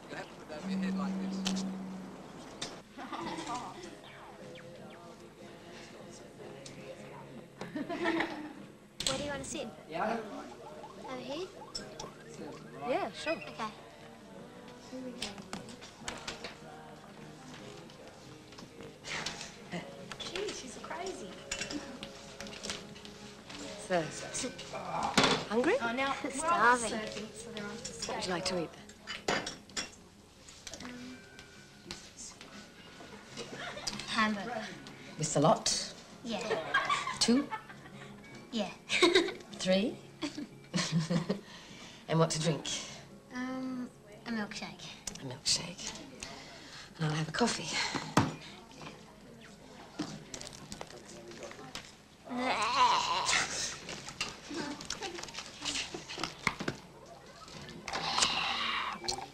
Where do you want to sit? Yeah. Over here? Yeah, sure. Okay. Here we go. Gee, she's crazy. So, so. Hungry? Oh, now starving. Serving, so what would you like to eat? Um, hamburger. With a lot? Yeah. Two? Yeah. Three? And what to drink? Um, a milkshake. A milkshake. And I'll have a coffee.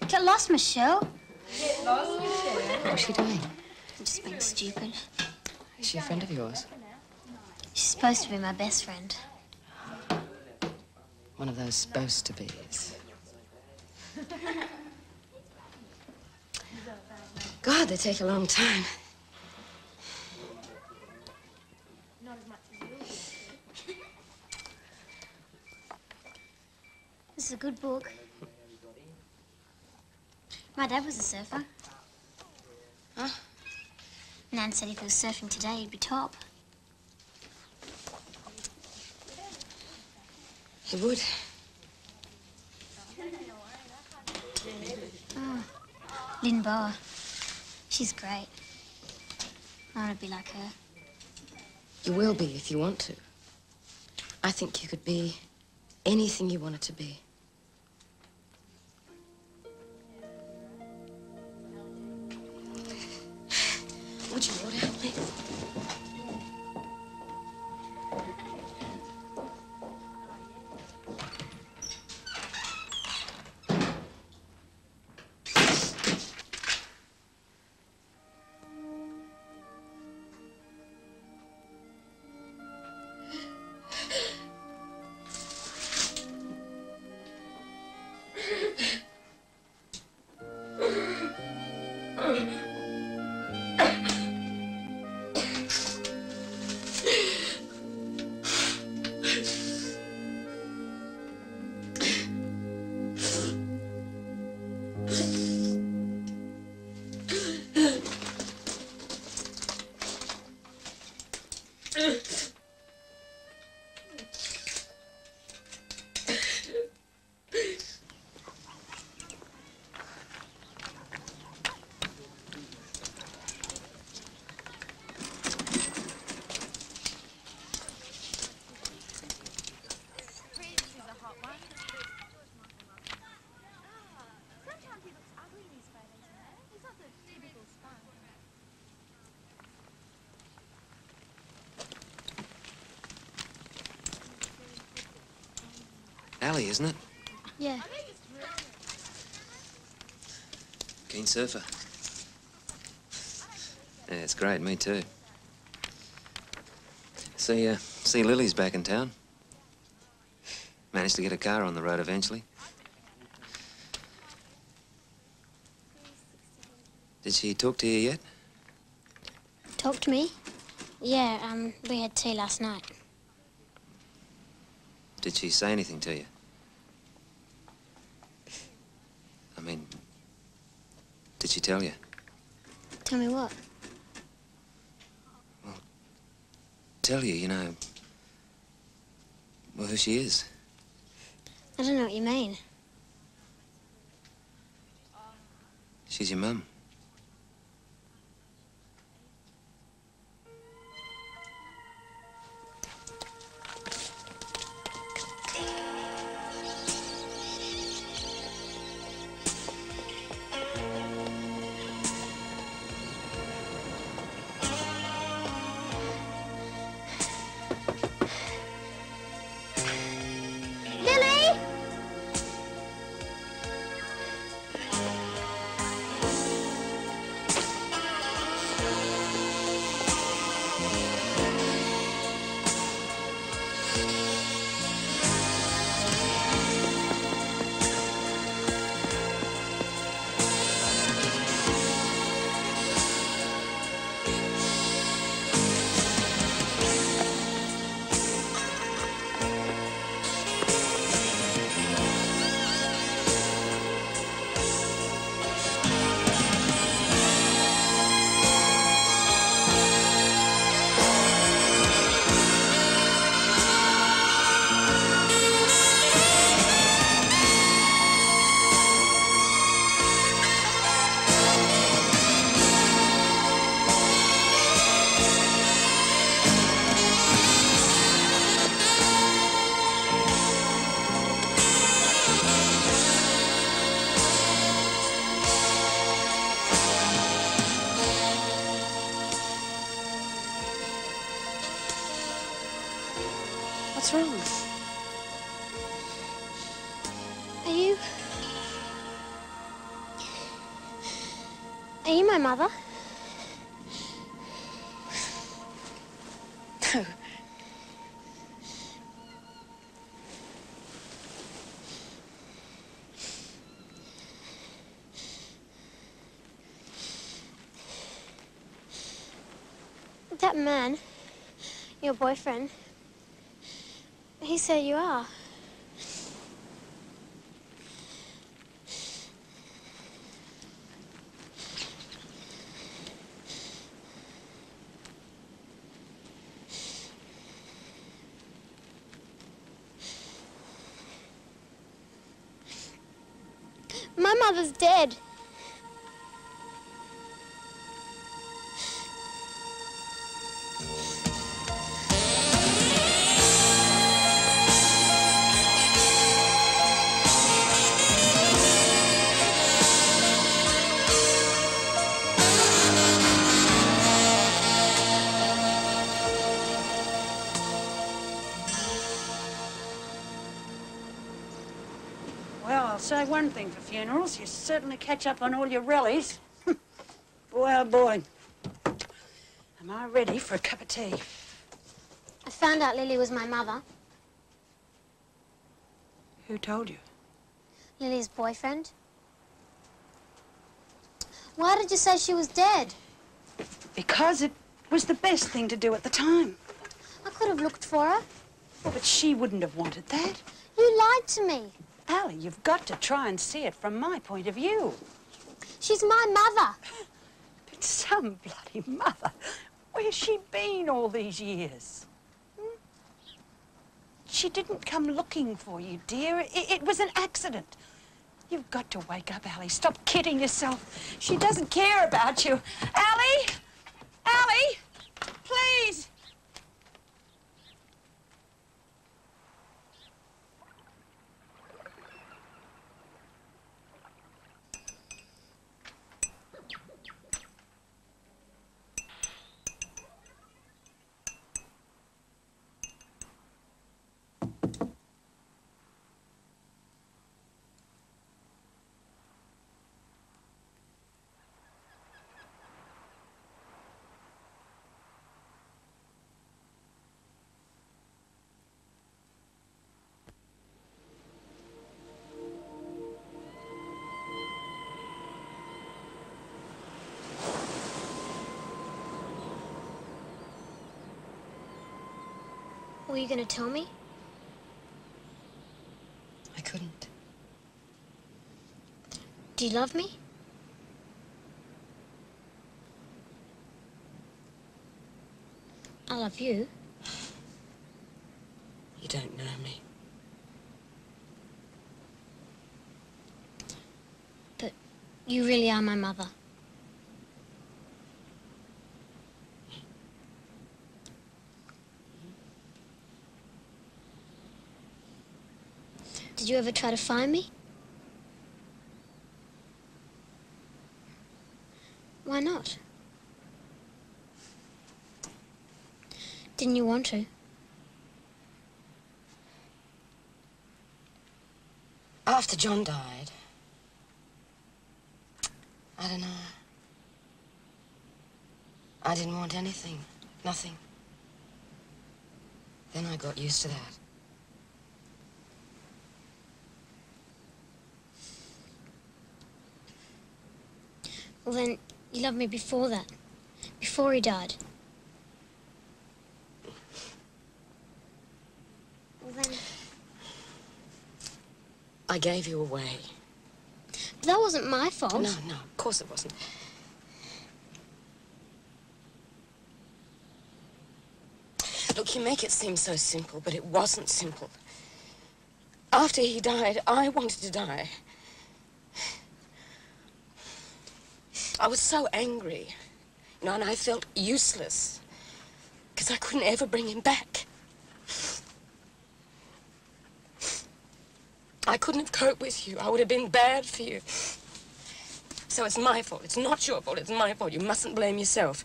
Get lost, Michelle. Get lost, Michelle. What was she doing? Just being stupid. Is she a friend of yours? She's supposed to be my best friend. One of those supposed to be's. God, they take a long time. Not as much as you. This is a good book. My dad was a surfer. Huh? Nan said if he was surfing today, he'd be top. He would. Oh, Lynn Boa. She's great. I want to be like her. You will be if you want to. I think you could be anything you wanted to be. Would you want to help me? Alley, isn't it? Yeah. Keen surfer. Yeah, it's great. Me too. See, uh, see, Lily's back in town. Managed to get a car on the road eventually. Did she talk to you yet? Talk to me? Yeah. Um, we had tea last night. Did she say anything to you? I mean, did she tell you? Tell me what? Well, tell you, you know, well, who she is. I don't know what you mean. She's your mum. What's wrong? Are you... Are you my mother? No. That man, your boyfriend, he said you are. My mother's dead. Say one thing for funerals, you certainly catch up on all your rallies. Boy, oh boy. Am I ready for a cup of tea? I found out Lily was my mother. Who told you? Lily's boyfriend. Why did you say she was dead? Because it was the best thing to do at the time. I could have looked for her. Well, but she wouldn't have wanted that. You lied to me. Allie, you've got to try and see it from my point of view. She's my mother. But some bloody mother. Where's she been all these years? Hmm? She didn't come looking for you, dear. It, it was an accident. You've got to wake up, Allie. Stop kidding yourself. She doesn't care about you. Allie! Allie! Please! Were you going to tell me? I couldn't. Do you love me? I love you. You don't know me. But you really are my mother. Did you ever try to find me? Why not? Didn't you want to? After John died, I don't know. I didn't want anything, nothing. Then I got used to that. Well, then, you loved me before that, before he died. Well, then... I gave you away. But that wasn't my fault. No, no, of course it wasn't. Look, you make it seem so simple, but it wasn't simple. After he died, I wanted to die. I was so angry, you know, and I felt useless because I couldn't ever bring him back. I couldn't have coped with you. I would have been bad for you. So it's my fault. It's not your fault. It's my fault. You mustn't blame yourself.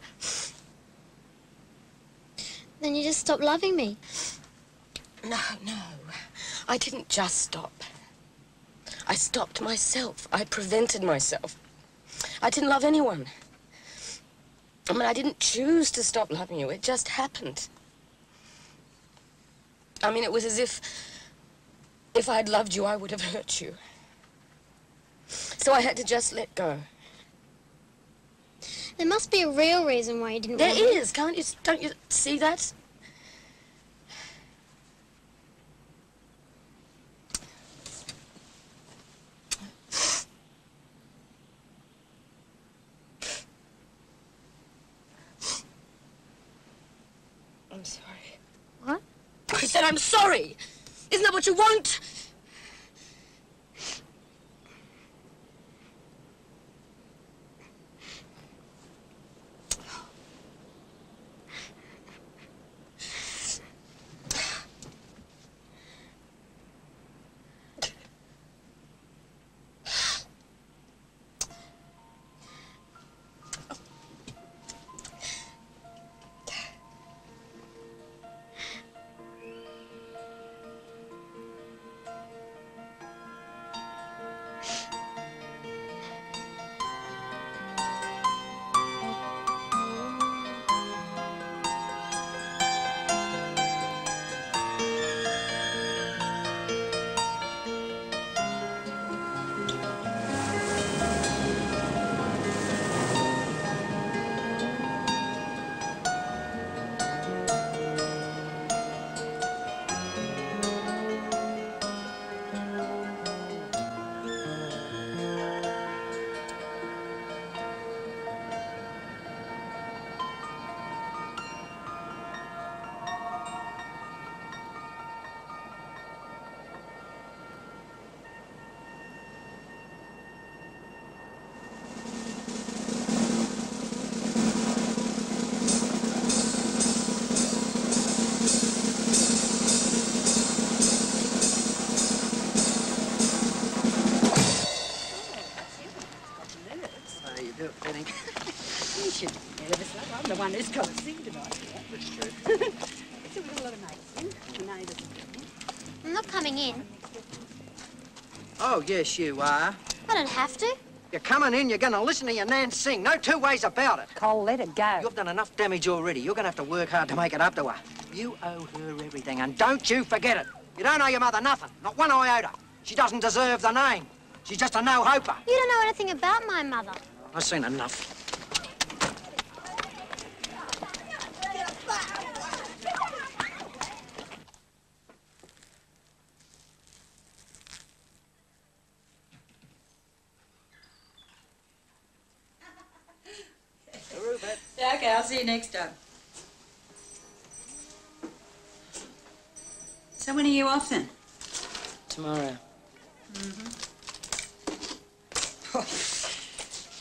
Then you just stopped loving me. No, no. I didn't just stop. I stopped myself. I prevented myself. I didn't love anyone. I mean, I didn't choose to stop loving you. It just happened. I mean, it was as if... if I'd loved you, I would have hurt you. So I had to just let go. There must be a real reason why you didn't want me. There is, can't you? Don't you see that? I'm sorry. What? I said I'm sorry! Isn't that what you want? It's got a sing device here. That's true. It's a little amazing. No, I'm not coming in. Oh, yes, you are. I don't have to. You're coming in, you're going to listen to your nan sing. No two ways about it. Cole, let it go. You've done enough damage already. You're going to have to work hard to make it up to her. You owe her everything, and don't you forget it. You don't owe your mother nothing. Not one iota. She doesn't deserve the name. She's just a no-hoper. You don't know anything about my mother. I've seen enough. Okay, I'll see you next time. So when are you off then? Tomorrow. Mm-hmm. Oh,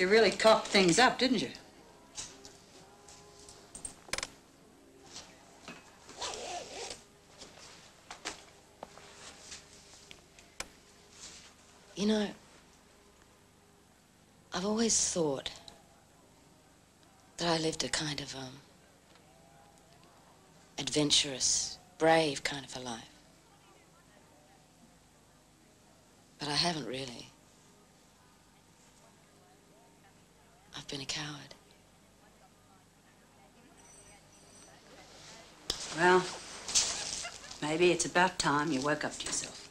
you really cocked things up, didn't you? You know, I've always thought that I lived a kind of, um, adventurous, brave kind of a life. But I haven't really. I've been a coward. Well, maybe it's about time you woke up to yourself. It's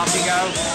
off you go.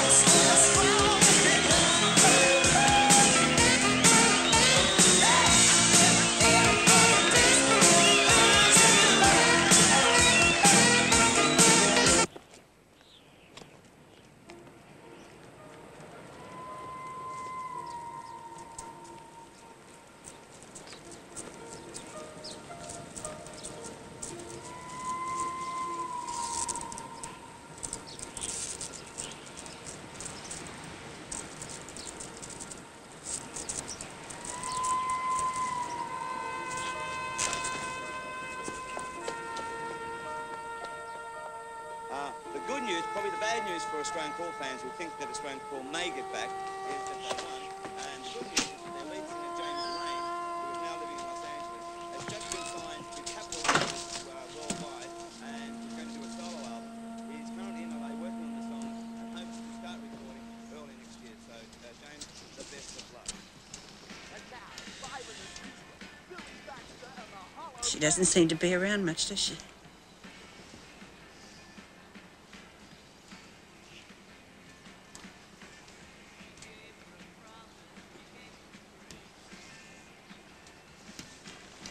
Probably the bad news for Australian Call fans who think that Australian Call may get back is that they won, and the good news is that their lead singer James Lane, who is now living in Los Angeles, has just been signed to Capitol Records uh, worldwide and is going to do a solo album. He's currently in L A working on the song and hopes to start recording early next year. So uh, James, the best of luck. She doesn't seem to be around much, does she?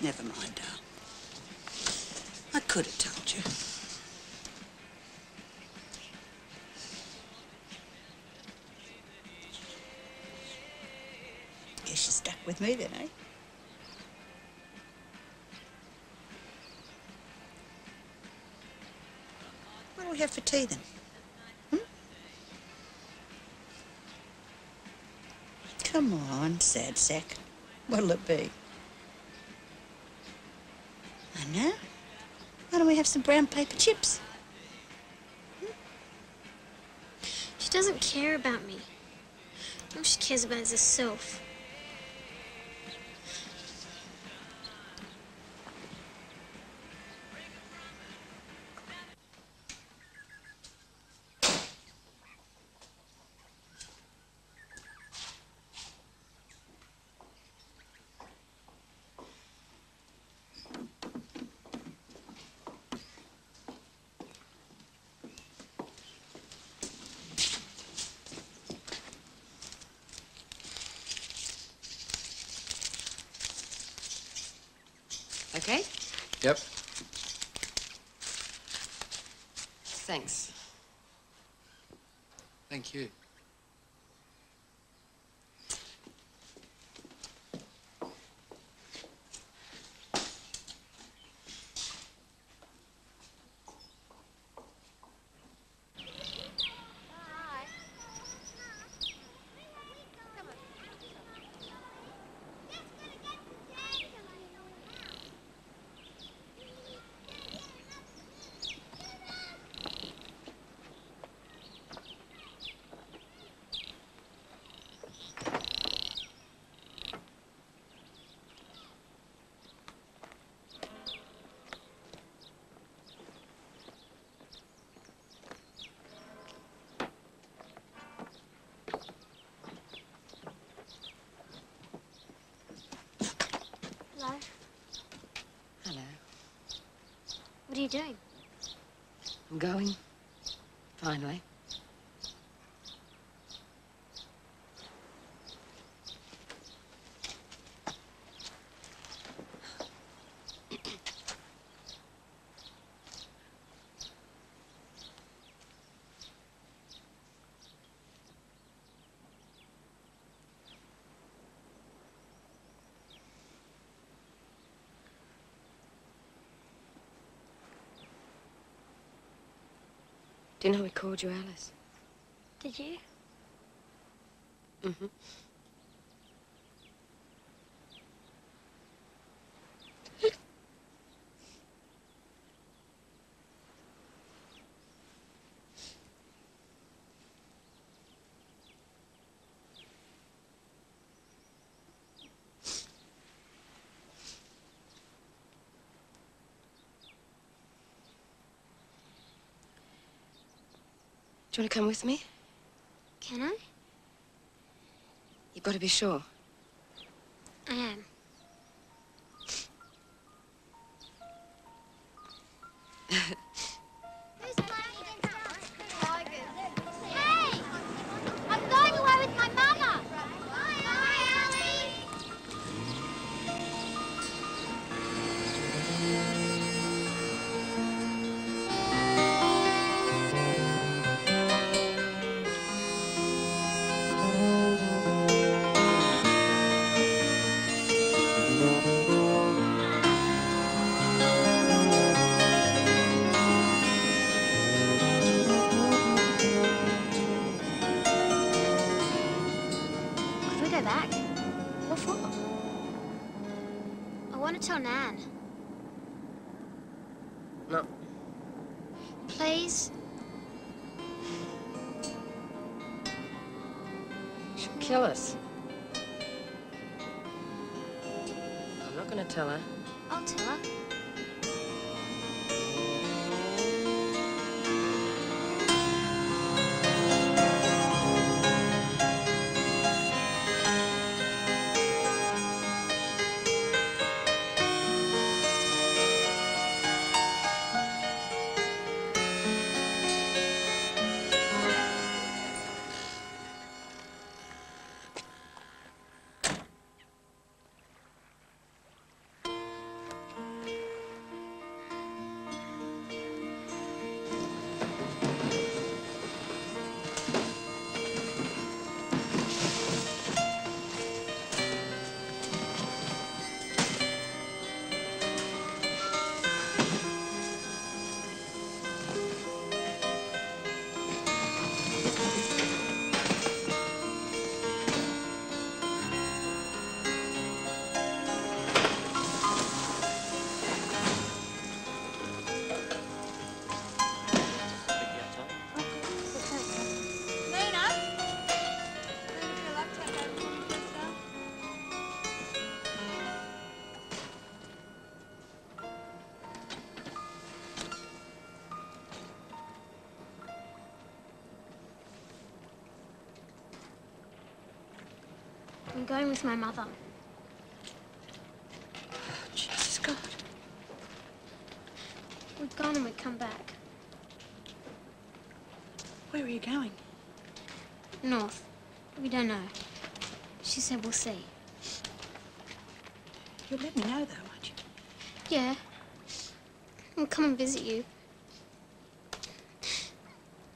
Never mind, darling. I could have told you. Guess you're stuck with me then, eh? What do we have for tea then? Hmm? Come on, sad sack. What'll it be? No? Why don't we have some brown paper chips? Hmm? She doesn't care about me. All she cares about is herself. Okay? Yep. Thanks. Thank you. What are you doing? I'm going. Finally. Do you know I called you Alice? Did you? Mm-hmm. Do you want to come with me? Can I? You've got to be sure. I am. Who's playing? Tigers. want to tell Nan. No. Please? She'll kill us. I'm not going to tell her. I'll tell her. I'm going with my mother. Oh, Jesus, God. We've gone and we've come back. Where are you going? North. We don't know. She said we'll see. You'll let me know, though, won't you? Yeah. I'll come and visit you.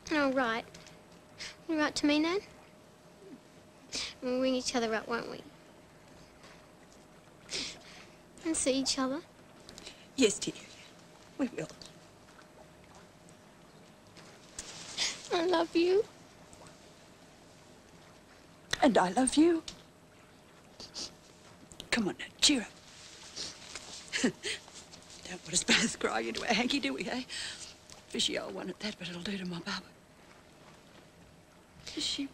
And I'll write. Can you write to me, Nan? We'll ring each other up, won't we? And see each other? Yes, dear. We will. I love you. And I love you. Come on now, cheer up. Don't want us both crying into a hanky, do we, eh? Fishy old one at that, but it'll do to my baba. Is she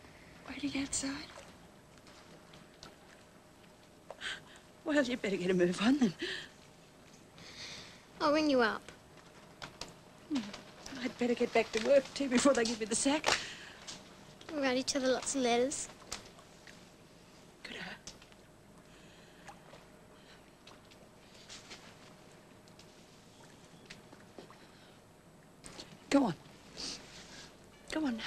waiting outside? Well, you'd better get a move on, then. I'll ring you up. Hmm. I'd better get back to work, too, before they give me the sack. We'll write each other lots of letters. Good hour. Go on. Go on now.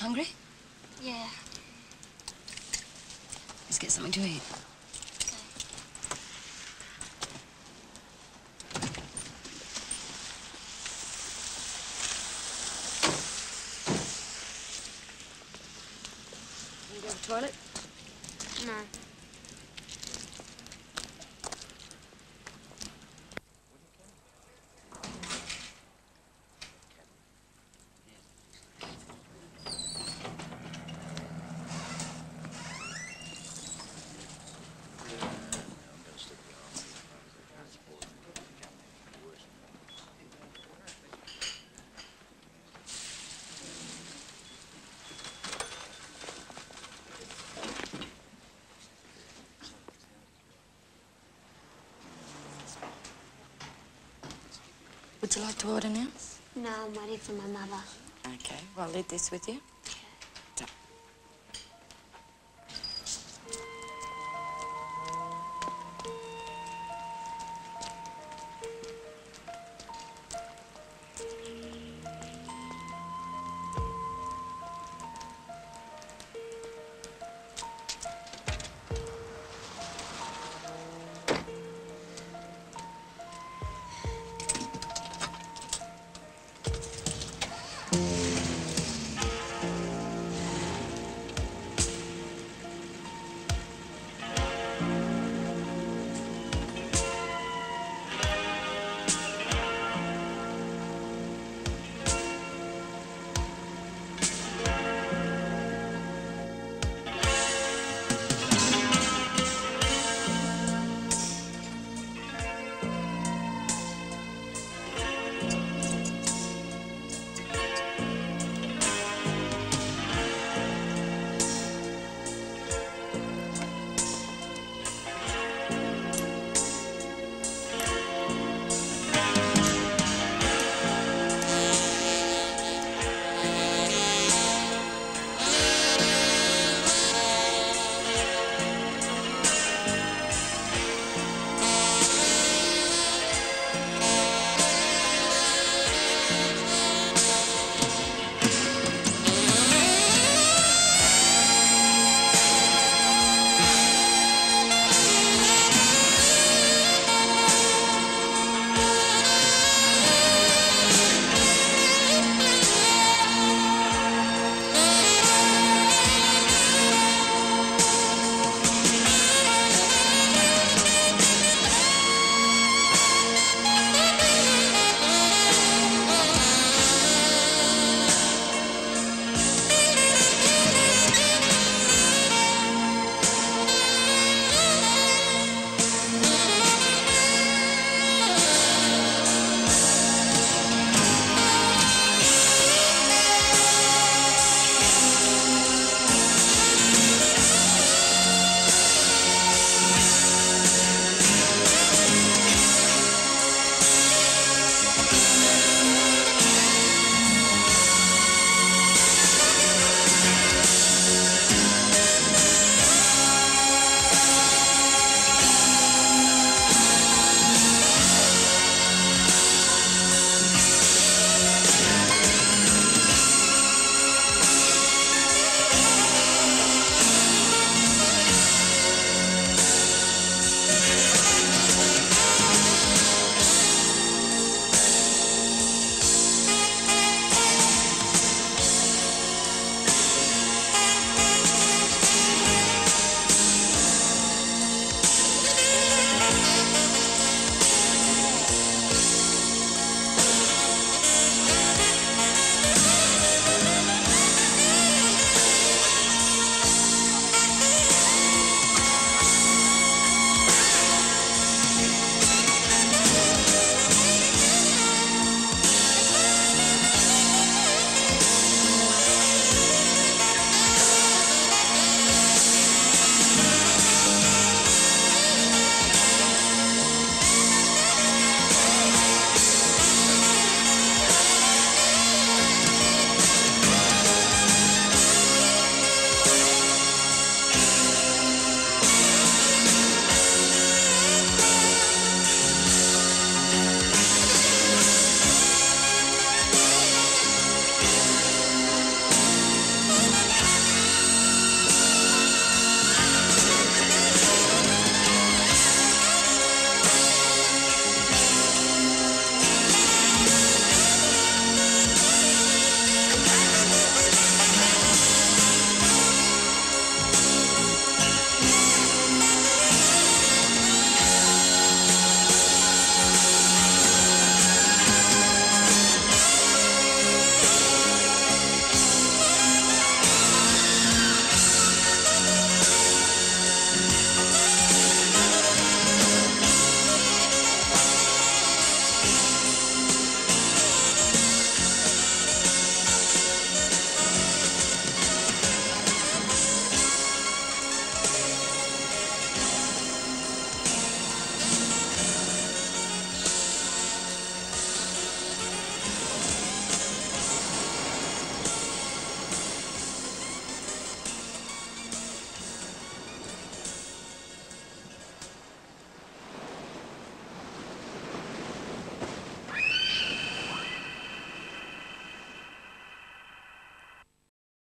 Hungry? Yeah. Let's get something to eat. Okay. toilet? No. Would you like to order now? No, I'm waiting for my mother. Okay, well, I'll leave this with you.